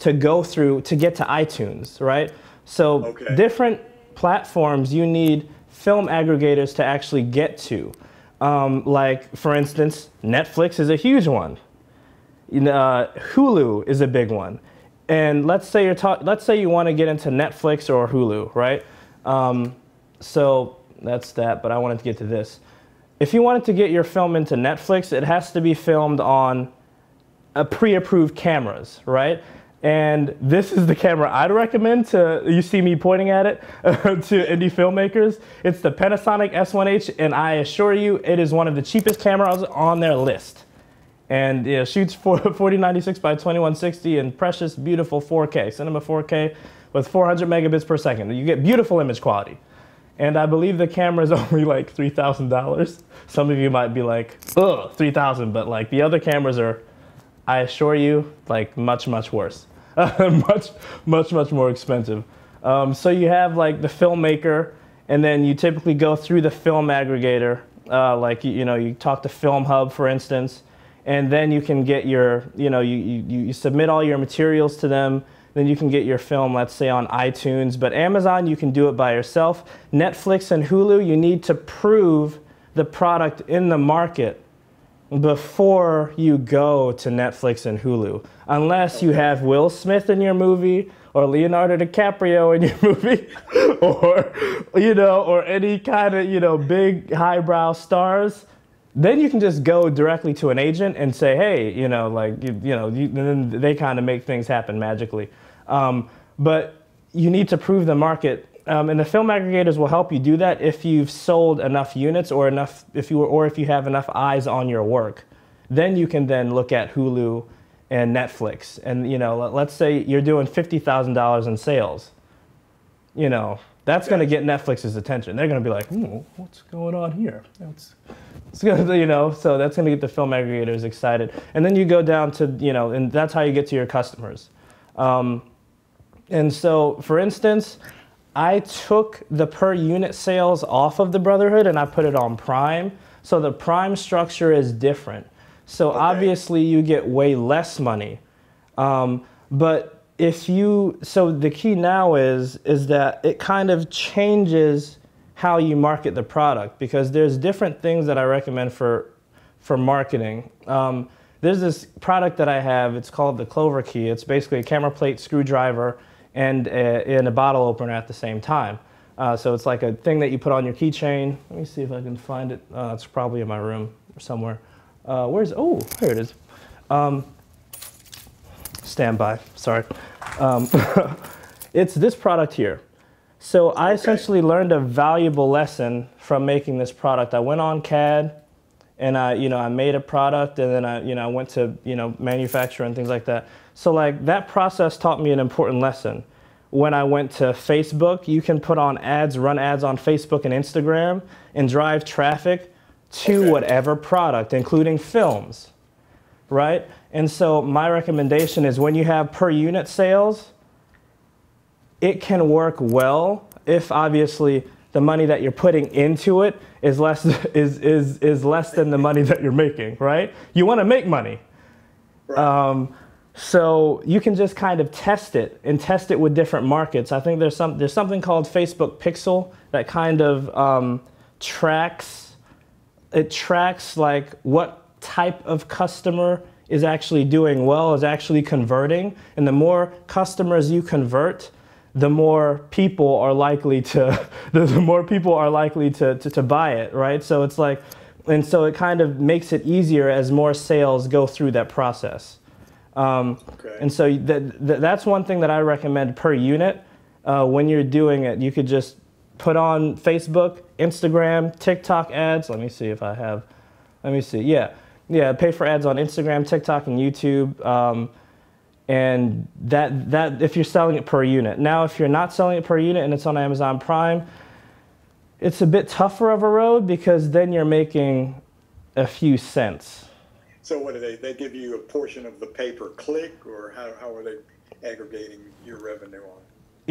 to go through to get to iTunes, right? So different platforms, you need film aggregators to actually get to. Like, for instance, Netflix is a huge one. Hulu is a big one. And let's say you want to get into Netflix or Hulu, right? So that's that, but I wanted to get to this. If you wanted to get your film into Netflix, it has to be filmed on pre-approved cameras, right? And this is the camera I'd recommend to, you see me pointing at it, to indie filmmakers. It's the Panasonic S1H, and I assure you, it is one of the cheapest cameras on their list. And it shoots for 4096 by 2160 in precious, beautiful 4K, cinema 4K with 400 megabits per second. You get beautiful image quality. And I believe the camera is only like $3,000. Some of you might be like, ugh, $3,000, but like the other cameras are, I assure you, like much, much worse. much more expensive. So you have like the filmmaker, and then you typically go through the film aggregator. Like, you know, you talk to Film Hub, for instance, and then you can get your, you know, you submit all your materials to them. Then you can get your film, let's say, on iTunes. But Amazon, you can do it by yourself. Netflix and Hulu, you need to prove the product in the market before you go to Netflix and Hulu. Unless you have Will Smith in your movie, or Leonardo DiCaprio in your movie, or, you know, or any kind of, you know, big highbrow stars. Then you can just go directly to an agent and say, hey, you know, like, and then they kind of make things happen magically. But you need to prove the market, and the film aggregators will help you do that if you've sold enough units, or enough, if you have enough eyes on your work. Then you can then look at Hulu and Netflix, and you know, let's say you're doing $50,000 in sales, you know, that's going to get Netflix's attention. They're going to be like, what's going on here? It's gonna, you know, so that's going to get the film aggregators excited. And then you go down to, you know, and that's how you get to your customers. And so, for instance, I took the per unit sales off of the Brotherhood and I put it on Prime. So the Prime structure is different. So obviously you get way less money. But if you, so the key now is that it kind of changes how you market the product, because there's different things that I recommend for marketing. There's this product that I have, it's called the Clover Key. It's basically a camera plate, screwdriver, and a bottle opener at the same time. So it's like a thing that you put on your keychain. Let me see if I can find it. It's probably in my room or somewhere. Where's, oh, here it is. Stand by, sorry. It's this product here. So I essentially learned a valuable lesson from making this product. I went on CAD and I, you know, I made a product, and then I, you know, I went to, you know, manufacture and things like that. So like that process taught me an important lesson. When I went to Facebook, you can put on ads, run ads on Facebook and Instagram, and drive traffic to whatever product, including films, right? And so my recommendation is when you have per unit sales, it can work well if obviously the money that you're putting into it is less than the money that you're making, right? You want to make money. So you can just kind of test it and test it with different markets. I think there's something called Facebook Pixel that kind of tracks like what type of customer is actually doing well, is actually converting. And the more customers you convert, the more people are likely to, to buy it, right? So it's like, and so it kind of makes it easier as more sales go through that process. And so that's one thing that I recommend per unit. When you're doing it, you could just put on Facebook Instagram, TikTok ads. Let me see if I have, let me see. Yeah, yeah, pay for ads on Instagram, TikTok, and YouTube. And that if you're selling it per unit. Now, if you're not selling it per unit and it's on Amazon Prime, it's a bit tougher of a road because then you're making a few cents. So what do they give you a portion of the pay per click, or how are they aggregating your revenue on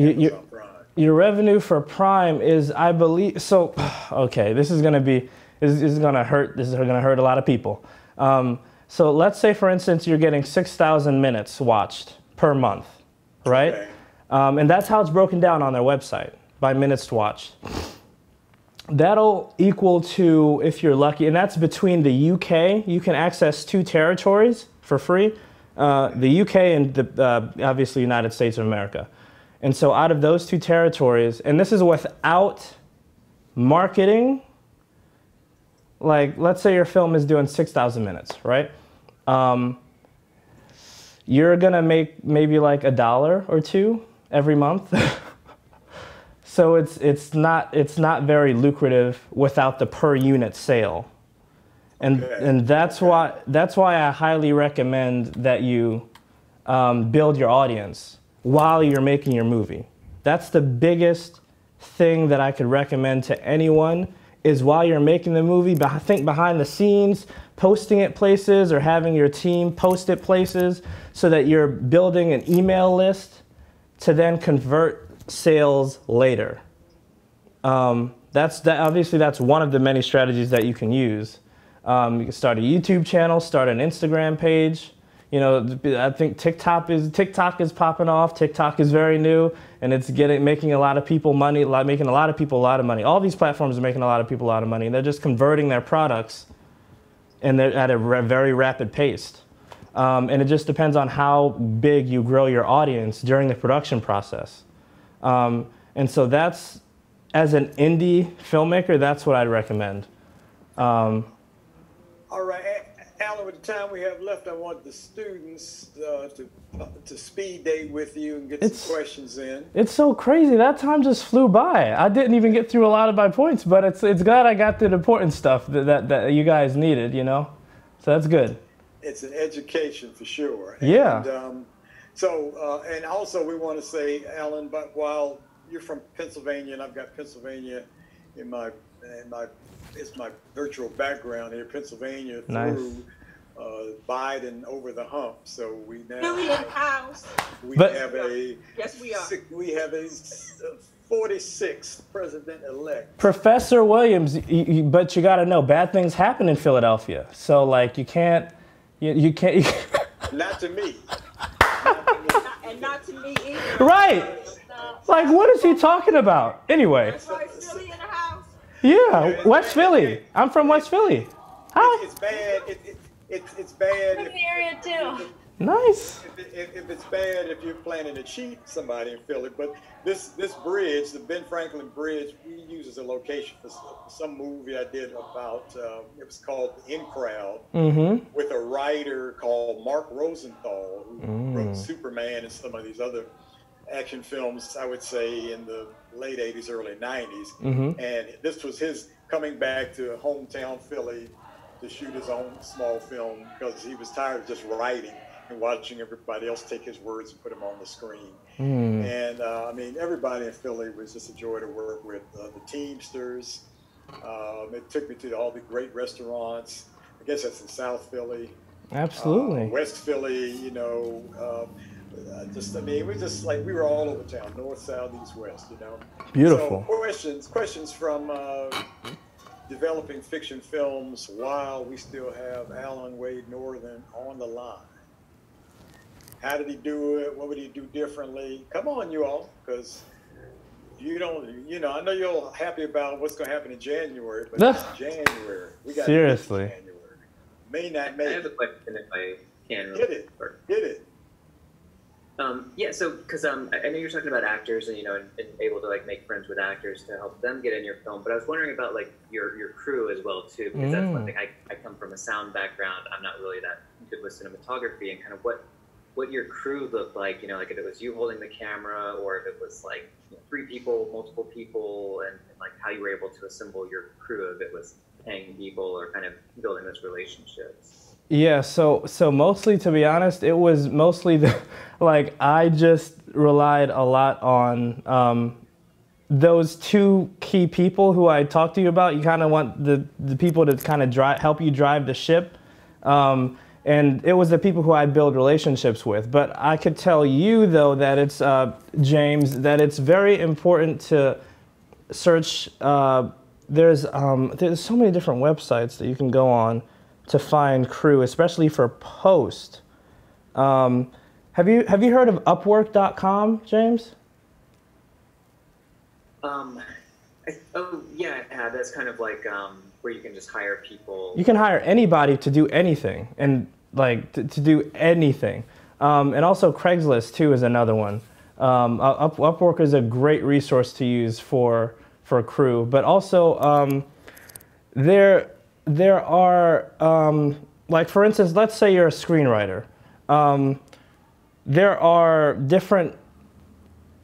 Amazon Prime? Your revenue for Prime is, I believe, so, okay, this is gonna hurt a lot of people. So let's say, for instance, you're getting 6,000 minutes watched per month, right? Okay. And that's how it's broken down on their website, by minutes watched. That'll equal to, if you're lucky, and that's between the UK, you can access 2 territories for free, the UK and the, obviously, United States of America. And so out of those 2 territories, and this is without marketing, like, let's say your film is doing 6,000 minutes, right? You're gonna make maybe like $1 or $2 every month. So it's not very lucrative without the per unit sale. And okay. And that's why I highly recommend that you build your audience while you're making your movie. That's the biggest thing that I could recommend to anyone. Is while you're making the movie, think behind the scenes, posting it places or having your team post it places so that you're building an email list to then convert sales later. Obviously, that's one of the many strategies that you can use. You can start a YouTube channel, start an Instagram page. You know, I think TikTok is popping off. TikTok is very new, and it's making a lot of people money, making a lot of people a lot of money. All these platforms are making a lot of people a lot of money, and they're just converting their products, and they're at a very rapid pace. And it just depends on how big you grow your audience during the production process. And so that's, as an indie filmmaker, that's what I'd recommend. All right. Allan, with the time we have left, I want the students to speed date with you and get some questions in. It's so crazy. That time just flew by. I didn't even get through a lot of my points, but it's glad I got the important stuff that you guys needed, you know? So that's good. It's an education for sure. Yeah. And, and also we want to say, Allan, but while you're from Pennsylvania, and I've got Pennsylvania in my it's my virtual background here, Pennsylvania through Biden over the hump. So we now we have a 46th president-elect. Professor Williams, but you got to know, bad things happen in Philadelphia. So like you can't. Not to me. And not to me either. Right. Like what is he talking about? Anyway. That's right, Philly in the house. Yeah, West Philly. I'm from West Philly. Hi. It's bad. It's bad. I'm from the area too. Nice. If it's bad, if you're planning to cheat somebody in Philly, but this bridge, the Ben Franklin Bridge, we use as a location for some movie I did about. It was called In Crowd, with a writer called Mark Rosenthal, who wrote Superman and some of these other action films, I would say, in the late 80s, early 90s. And this was his coming back to hometown Philly to shoot his own small film because he was tired of just writing and watching everybody else take his words and put them on the screen. And I mean, everybody in Philly was just a joy to work with. The Teamsters, it took me to all the great restaurants. I guess that's in South Philly. Absolutely. West Philly, you know. I mean, it was just like we were all over town, north, south, east, west, you know. Beautiful. So, questions from developing fiction films while we still have Allan Wade Northern on the line. How did he do it? What would he do differently? Come on, you all, because you don't, you know, I know you're all happy about what's going to happen in January, but it's January. We got seriously. January. May not make it. I have a question if I can. Hit it. Yeah, so because I know you're talking about actors and, you know, and able to like make friends with actors to help them get in your film, but I was wondering about like your crew as well too, because that's one thing. I come from a sound background. I'm not really that good with cinematography, and kind of what what your crew looked like, you know, like if it was you holding the camera or if it was like three people, multiple people, and like how you were able to assemble your crew, if it was paying people or kind of building those relationships. Yeah, so mostly, to be honest, it was mostly I just relied a lot on those two key people who I talked to you about. You kind of want the people to kind of help you drive the ship. And it was the people who I build relationships with. But I could tell you, though, that it's, James, that it's very important to search. There's so many different websites that you can go on to find crew, especially for post. Have you heard of Upwork.com, James? Oh, yeah, I have. That's kind of like where you can just hire people. You can hire anybody to do anything, and like to do anything. And also Craigslist too is another one. Upwork is a great resource to use for crew, but also there are like, for instance, let's say you're a screenwriter. There are different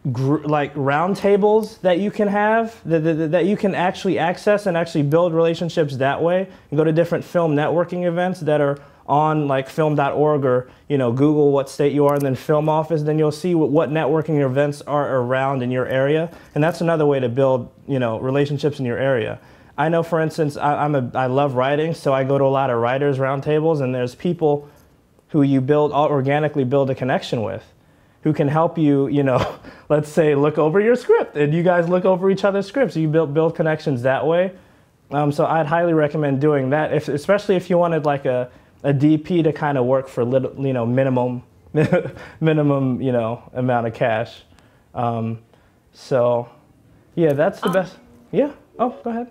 round tables that you can have that you can actually access and actually build relationships that way, and go to different film networking events that are on like film.org, or Google what state you are and then film office, then you'll see what networking events are around in your area, and that's another way to build relationships in your area. I know, for instance, I love writing, so I go to a lot of writers roundtables, and there's people who you organically build a connection with, who can help you, let's say, look over your script, and you guys look over each other's scripts. You build connections that way. So I'd highly recommend doing that, especially if you wanted like a DP to kind of work for little, minimum, amount of cash. So yeah, that's the best. Yeah. Oh, go ahead.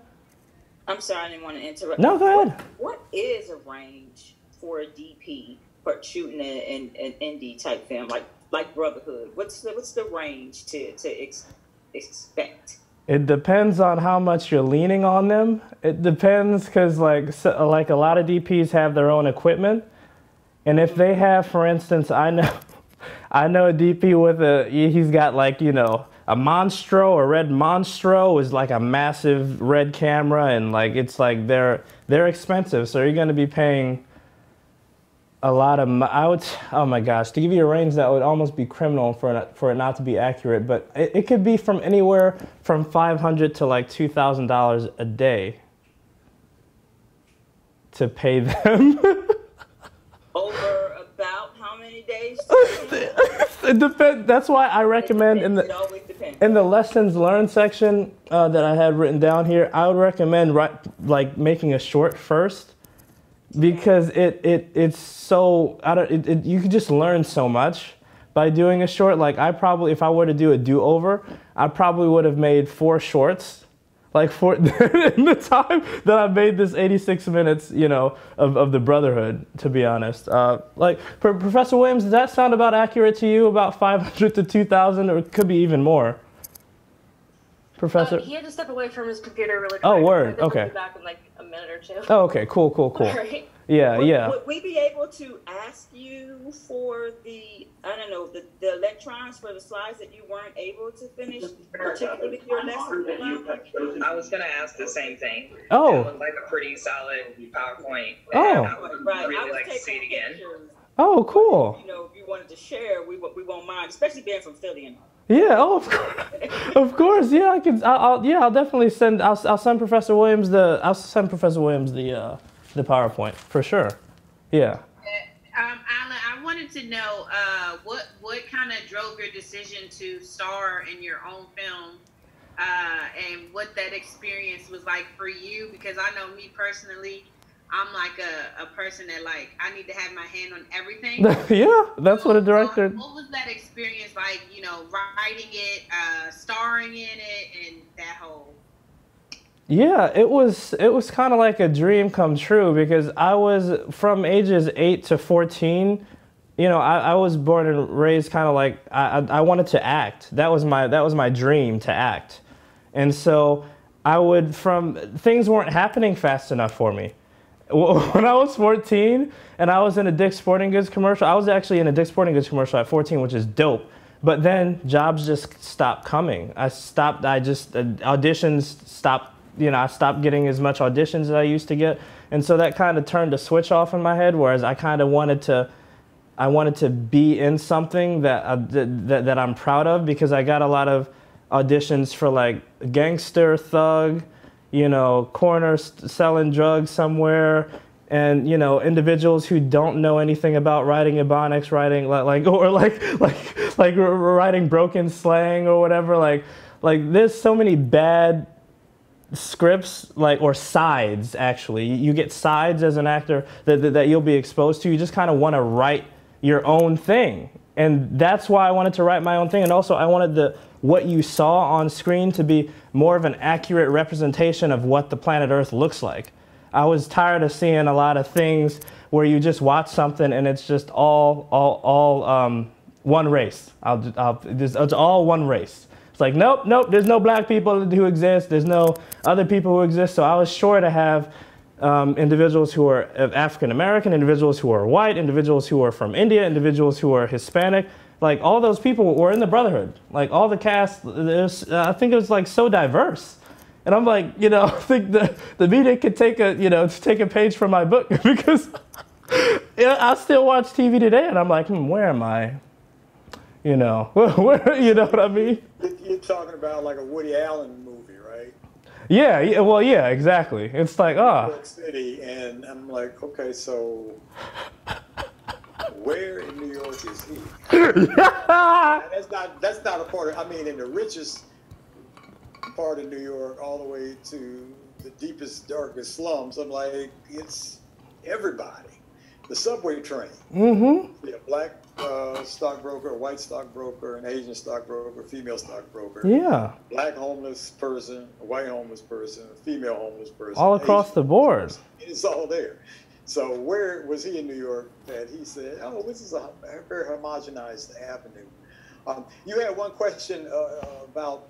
I'm sorry, I didn't want to interrupt. No, go ahead. What is a range for a DP for shooting an indie type film like Brotherhood? What's the range to expect? It depends on how much you're leaning on them. It depends, because like a lot of DPs have their own equipment, and if they have, for instance, I know a DP with he's got like a Monstro, a red Monstro is like a massive red camera, and like it's like they're expensive, so you're going to be paying a lot of oh my gosh, to give you a range that would almost be criminal for it not to be accurate, but it could be from anywhere from $500 to like $2,000 a day to pay them. Over about how many days? It depends. That's why I recommend in the lessons learned section that I had written down here, I would recommend making a short first. Because it's so, you can just learn so much by doing a short. Like I probably, if I were to do a do-over, I probably would have made 4 shorts, like 4 in the time that I made this 86 minutes, of the Brotherhood, to be honest. Like, Professor Williams, does that sound about accurate to you, about 500 to 2,000, or it could be even more? Professor? He had to step away from his computer really quick. Oh, word. Okay. He'll be back in like a minute or two. Oh, okay. Cool. All right. Yeah, would we be able to ask you for the, the electrons for the slides that you weren't able to finish, particularly with your lesson? I was going to ask the same thing. Oh. That was like a pretty solid PowerPoint. Oh. I would really like to see it again. Pictures. Oh, cool. If you wanted to share, we won't mind, especially being from Philly and all. Yeah, oh, of course, yeah, I'll definitely send, I'll send Professor Williams the PowerPoint, for sure, yeah. Allan, I wanted to know what kind of drove your decision to star in your own film, and what that experience was like for you, because I know me personally, I'm like a person that I need to have my hand on everything. Yeah, that's what a director. What was that experience like? Writing it, starring in it, and that whole. Yeah, it was kind of like a dream come true, because I was from ages 8 to 14. I was born and raised kind of like I wanted to act. That was my dream, to act, and so things weren't happening fast enough for me. When I was 14 and I was in a Dick's Sporting Goods commercial, I was actually in a Dick's Sporting Goods commercial at 14, which is dope. But then jobs just stopped coming. Auditions stopped, you know, I stopped getting as much auditions as I used to get. And so that kind of turned a switch off in my head, whereas I kind of wanted to, be in something that, that I'm proud of, because I got a lot of auditions for like gangster, thug, you know, corner selling drugs somewhere, and you know, individuals who don't know anything about writing ebonics, writing like writing broken slang or whatever. Like there's so many bad scripts, like, or sides. Actually, you get sides as an actor that you'll be exposed to. You just kind of want to write your own thing, and that's why I wanted to write my own thing. And also I wanted what you saw on screen to be more of an accurate representation of what the planet Earth looks like. I was tired of seeing a lot of things where you just watch something and it's just all one race. It's all one race. It's like, nope, nope, there's no black people who exist, there's no other people who exist. So I was sure to have individuals who are African American, individuals who are white, individuals who are from India, individuals who are Hispanic. Like, all those people were in The Brotherhood. Like, all the cast, I think it was like so diverse. And I'm like, you know, I think the media could take a, you know, take a page from my book, because I still watch TV today and I'm like, where am I? You know, you know what I mean? You're talking about like a Woody Allen movie, right? Yeah, well, yeah, exactly. It's like, oh. New York City, and I'm like, okay, so where in New York is he? That's not a part of, I mean, in the richest part of New York all the way to the deepest, darkest slums. I'm like, it's everybody. The subway train. Mm-hmm. Yeah, black stockbroker, white stockbroker, an Asian stockbroker, female stockbroker. Yeah. Black homeless person, white homeless person, female homeless person. All across Asian the board. Person. It's all there. So where was he in New York that he said, oh, this is a very homogenized avenue? You had one question about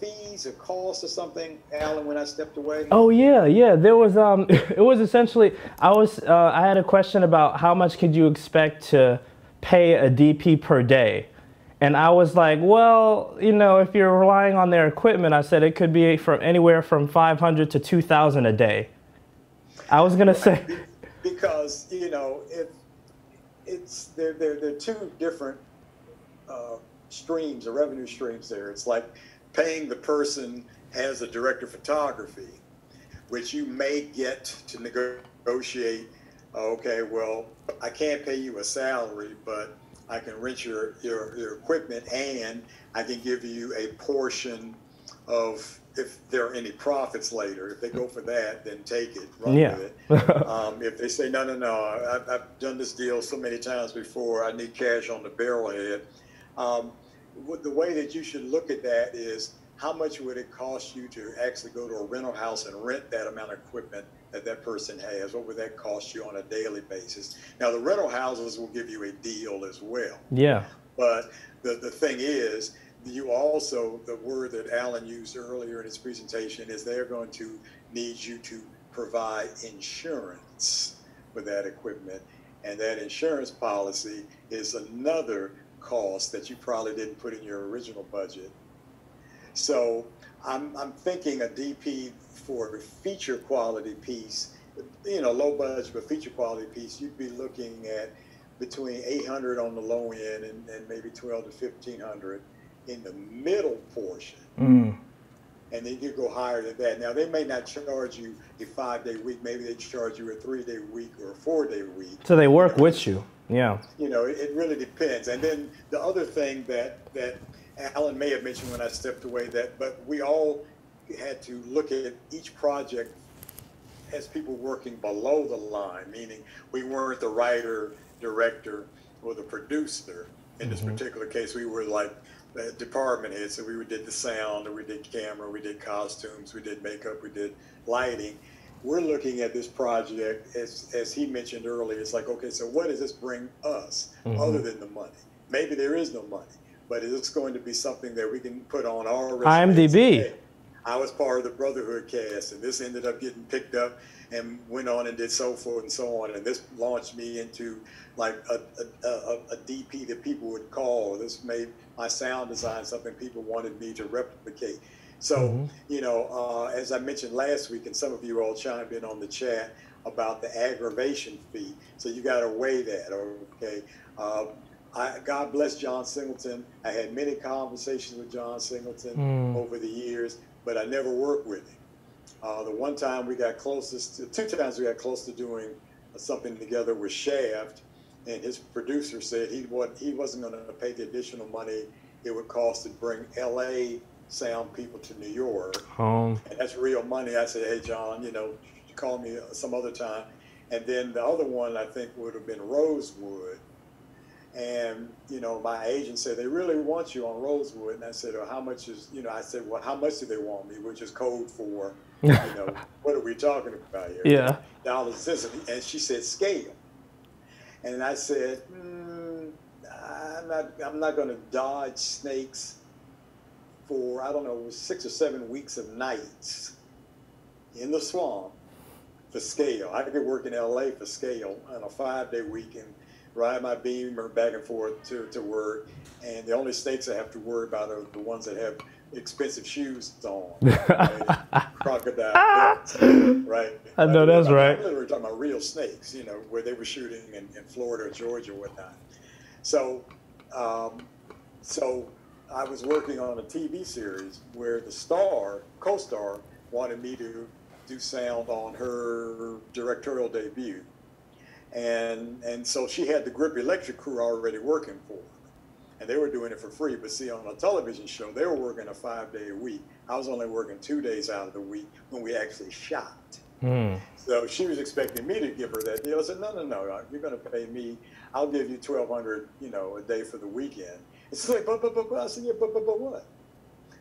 fees or costs or something, Allan, when I stepped away. Oh, yeah, yeah. There was, it was essentially, I had a question about how much could you expect to pay a DP per day? And I was like, well, you know, if you're relying on their equipment, I said it could be from anywhere from 500 to 2,000 a day. I was gonna say, because you know, they're two different streams or revenue streams. There, it's like paying the person as a director of photography, which you may get to negotiate. Okay, well, I can't pay you a salary, but I can rent your equipment, and I can give you a portion of, if there are any profits later. If they go for that, then take it, run with it. If they say, no, no, no, I've done this deal so many times before, I need cash on the barrel head. The way that you should look at that is, how much would it cost you to actually go to a rental house and rent that amount of equipment that that person has? What would that cost you on a daily basis? Now, the rental houses will give you a deal as well. Yeah. But the thing is, you also, the word that Allan used earlier in his presentation is they're going to need you to provide insurance for that equipment. And that insurance policy is another cost that you probably didn't put in your original budget. So I'm thinking a DP for a feature quality piece, you know, low budget, but feature quality piece, you'd be looking at between 800 on the low end and maybe 1,200 to 1,500. In the middle portion, and they do go higher than that. Now, they may not charge you a 5-day week. Maybe they charge you a 3-day week or a 4-day week. So they work with you, yeah. You know, it really depends. And then the other thing that Allan may have mentioned when I stepped away, but we all had to look at each project as people working below the line, meaning we weren't the writer, director, or the producer. In this particular case, we were like department head, so we did the sound, and we did camera, we did costumes, we did makeup, we did lighting. We're looking at this project, as he mentioned earlier, it's like, okay, so what does this bring us other than the money? Maybe there is no money, but it's going to be something that we can put on our IMDb. I was part of the Brotherhood cast, and this ended up getting picked up and went on and did so forth and so on. And this launched me into like a DP that people would call. This made my sound design something people wanted me to replicate. So, you know, as I mentioned last week, and some of you all chimed in on the chat about the aggravation fee. So you got to weigh that, okay? God bless John Singleton. I had many conversations with John Singleton over the years, but I never worked with him. The one time we got closest, two times we got close to doing something together with Shaft, and his producer said he wasn't going to pay the additional money it would cost to bring L.A. sound people to New York. And that's real money. I said, hey, John, you know, call me some other time. And then the other one I think would have been Rosewood. And, you know, my agent said, they really want you on Rosewood. And I said, oh, how much is, you know, I said, well, how much do they want me? Which is code for, you know, what are we talking about here? Yeah. Dollars. And she said, scale. And I said, I'm not going to dodge snakes for, I don't know, it was 6 or 7 weeks of nights in the swamp for scale. I could work in L.A. for scale on a 5-day week and ride my Beamer back and forth to work. And the only snakes I have to worry about are the ones that have expensive shoes on. Right? Crocodile bits, right? I know that's right. We were talking about real snakes, you know, where they were shooting in Florida or Georgia or whatnot. So, so I was working on a TV series where the star, co-star, wanted me to do sound on her directorial debut. And so she had the Grip Electric crew already working for her. And they were doing it for free. But see, on a television show, they were working a 5-day week. I was only working 2 days out of the week when we actually shot. So she was expecting me to give her that deal. I said, no, no, no, you're going to pay me. I'll give you $1,200, you know, a day for the weekend. And she's like, but, I said, yeah, but what?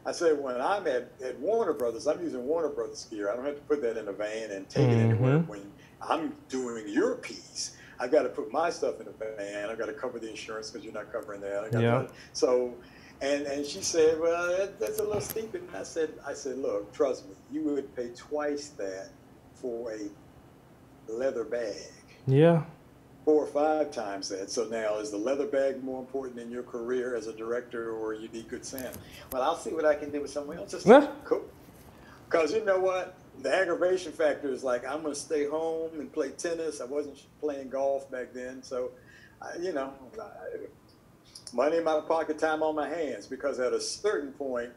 I said, when I'm at Warner Brothers, I'm using Warner Brothers gear. I don't have to put that in a van and take it anywhere when I'm doing your piece. I've got to put my stuff in a van. I've got to cover the insurance because you're not covering that. I got to, so, and she said, well, that's a little stupid. And I said, look, trust me, you would pay twice that for a leather bag. Yeah. 4 or 5 times that. So now, is the leather bag more important in your career as a director, or you need good sound? Well, I'll see what I can do with someone else. Just cool. Because you know what? The aggravation factor is like, I'm going to stay home and play tennis. I wasn't playing golf back then. So, you know, money in my pocket, time on my hands. Because at a certain point,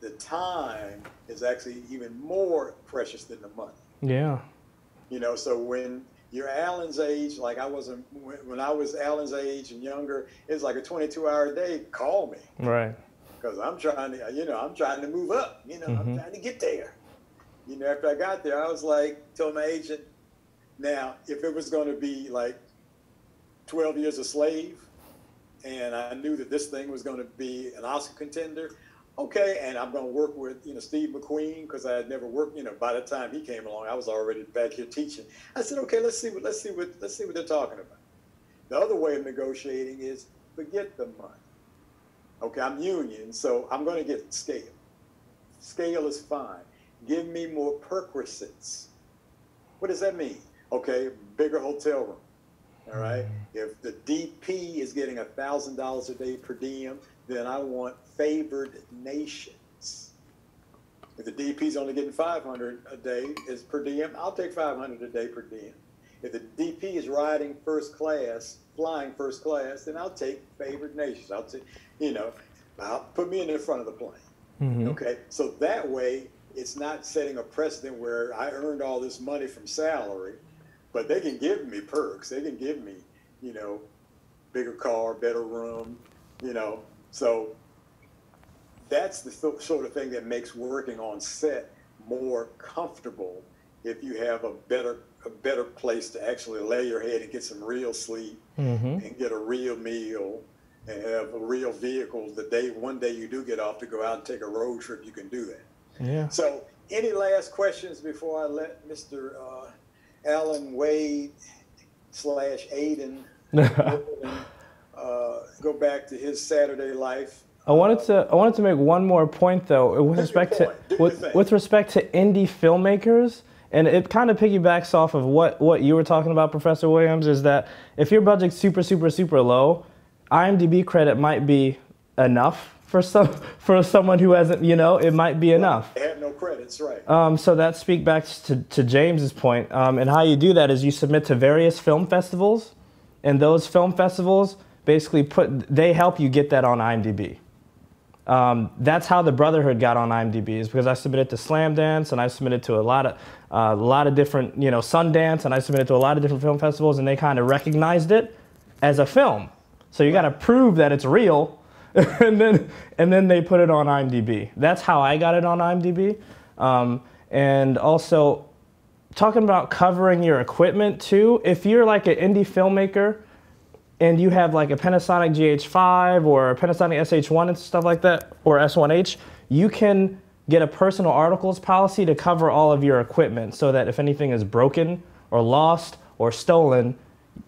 the time is actually even more precious than the money. Yeah. You know, so when you're Allen's age, like I wasn't, when I was Allen's age and younger, it's like a 22-hour day, call me. Right. Because I'm trying to, you know, I'm trying to move up, you know, I'm trying to get there. You know, after I got there, I was like, told my agent, now, if it was going to be like 12 Years a Slave, and I knew that this thing was going to be an Oscar contender, okay, and I'm going to work with, you know, Steve McQueen, because I had never worked, you know, by the time he came along, I was already back here teaching. I said, okay, let's see what they're talking about. The other way of negotiating is forget the money. Okay, I'm union, so I'm going to get scale. Scale is fine. Give me more perquisites. What does that mean? Okay, bigger hotel room. All right. If the DP is getting $1,000 a day per diem, then I want favored nations. If the DP's only getting $500 a day is per diem, I'll take $500 a day per diem. If the DP is riding first class, flying first class, then I'll take favored nations. I'll take, you know, I'll put me in the front of the plane. Okay, so that way, it's not setting a precedent where I earned all this money from salary, but they can give me perks. They can give me, you know, bigger car, better room, you know. So that's the sort of thing that makes working on set more comfortable if you have a better place to actually lay your head and get some real sleep and get a real meal and have a real vehicle. The day, one day you do get off to go out and take a road trip, you can do that. Yeah. So, any last questions before I let Mr. Allan Wade / Aiden go back to his Saturday life? I wanted to make one more point though with respect to indie filmmakers, and it kind of piggybacks off of what you were talking about, Professor Williams, is that if your budget's super low, IMDb credit might be enough for someone who hasn't, you know, it might be enough. They have no credits, right? So that speaks back to James's point, and how you do that is you submit to various film festivals, and those film festivals basically they help you get that on IMDb. That's how The Brotherhood got on IMDb, is because I submitted to Slam Dance, and I submitted to a lot of different, you know, Sundance, and I submitted to a lot of different film festivals, and they kind of recognized it as a film. So you got to prove that it's real. And then they put it on IMDb. That's how I got it on IMDb. And also, talking about covering your equipment too, if you're like an indie filmmaker and you have like a Panasonic GH5 or a Panasonic SH1 and stuff like that, or S1H, you can get a personal articles policy to cover all of your equipment so that if anything is broken or lost or stolen,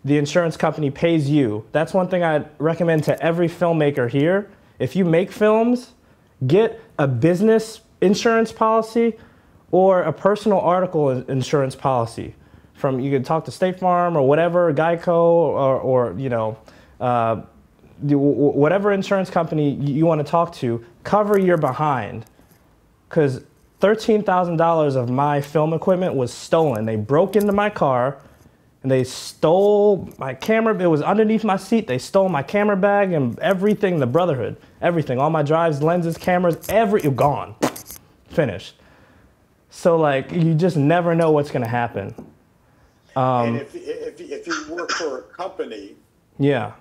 the insurance company pays you. That's one thing I'd recommend to every filmmaker here. If you make films, get a business insurance policy or a personal article insurance policy. From, you can talk to State Farm or whatever, Geico, or you know, whatever insurance company you want to talk to. Cover your behind, because $13,000 of my film equipment was stolen. They broke into my car. And they stole my camera. It was underneath my seat. They stole my camera bag and everything, The Brotherhood. Everything. All my drives, lenses, cameras, gone. Finished. So, like, you just never know what's going to happen. And if you work for a company that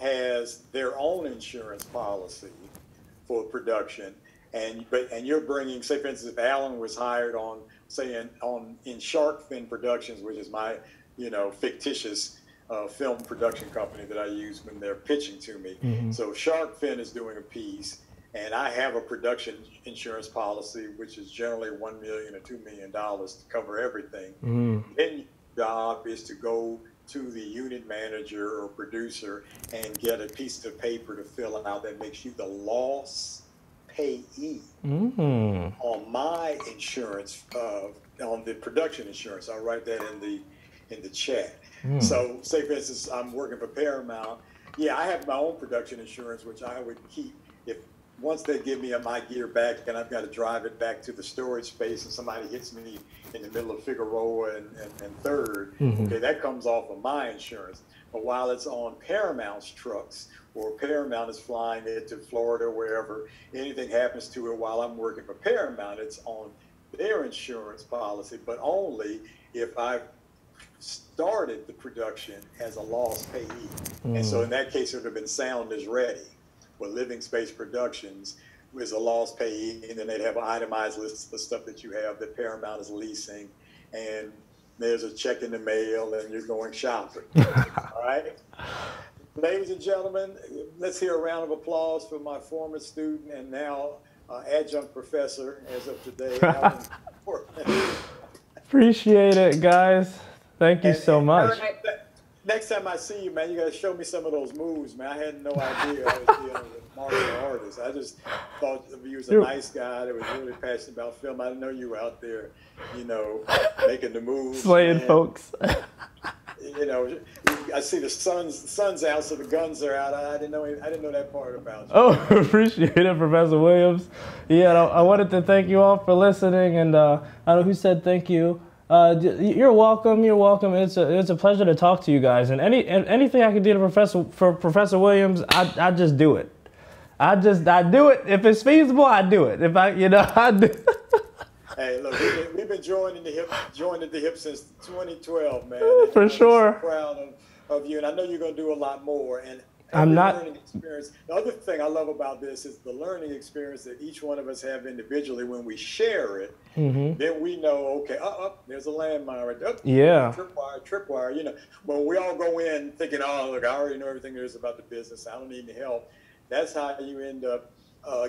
has their own insurance policy for production, and you're bringing, say, for instance, if Allan was hired on, say, in Shark Fin Productions, which is my... you know, fictitious film production company that I use when they're pitching to me. Mm-hmm. So Shark Fin is doing a piece, and I have a production insurance policy, which is generally $1 million or $2 million to cover everything. Mm-hmm. Then your job is to go to the unit manager or producer and get a piece of paper to fill out that makes you the loss payee on my insurance, on the production insurance. I'll write that in the chat. So say for instance, I'm working for Paramount. Yeah, I have my own production insurance, which I would keep if once they give me my gear back and I've got to drive it back to the storage space and somebody hits me in the middle of Figueroa and Third. Mm-hmm. Okay, that comes off of my insurance. But while it's on Paramount's trucks, or Paramount is flying it to Florida, wherever, anything happens to it while I'm working for Paramount, it's on their insurance policy, but only if I've started the production as a loss payee. And so in that case, it would have been Sound is Ready, with Living Space Productions is a loss payee, and then they'd have an itemized list of stuff that you have that Paramount is leasing, and there's a check in the mail, and you're going shopping. All right? Ladies and gentlemen, let's hear a round of applause for my former student and now adjunct professor as of today, Allan Northern. Appreciate it, guys. Thank you so much. Next time I see you, man, you got to show me some of those moves, man. I had no idea I was dealing with martial artists. I just thought you was a nice guy that was really passionate about film. I didn't know you were out there, you know, making the moves. Slaying folks. You know, I see the sun's out, so the guns are out. I didn't know that part about you. Oh, appreciate it, Professor Williams. Yeah, I wanted to thank you all for listening, and I don't know who said thank you. You're welcome. You're welcome. It's a pleasure to talk to you guys. And anything I can do to Professor Williams, I just do it. I do it. If it's feasible, I do it. If I, you know, I do. Hey, look, we've been joining the hip since 2012, man. And for sure. I'm so proud of you, and I know you're gonna do a lot more. And I'm not. Learning experience. The other thing I love about this is the learning experience that each one of us have individually. When we share it, then we know, okay, there's a landmine right there. Tripwire. You know, when we all go in thinking, oh, look, I already know everything there is about the business. I don't need any help. That's how you end up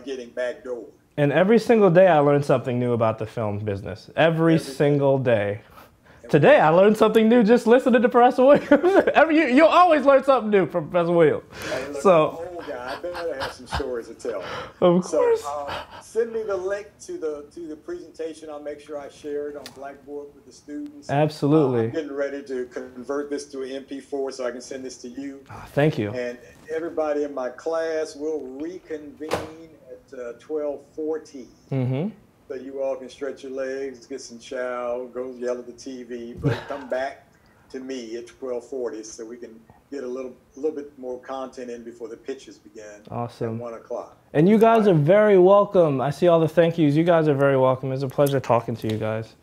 getting backdoored. And every single day I learned something new about the film business. Every single day. Today I learned something new just listening to Professor Williams. You'll always learn something new from Professor Williams. So, old guy, I better have some stories to tell. Of course. So, send me the link to the presentation. I'll make sure I share it on Blackboard with the students. Absolutely. I'm getting ready to convert this to an MP4 so I can send this to you. Oh, thank you. And everybody in my class will reconvene at 12:40. Mm-hmm. So you all can stretch your legs, get some chow, go yell at the TV, but come back to me at 12:40 so we can get a little bit more content in before the pitches begin. Awesome. At 1 o'clock. And you guys are very welcome. I see all the thank yous. You guys are very welcome. It's a pleasure talking to you guys.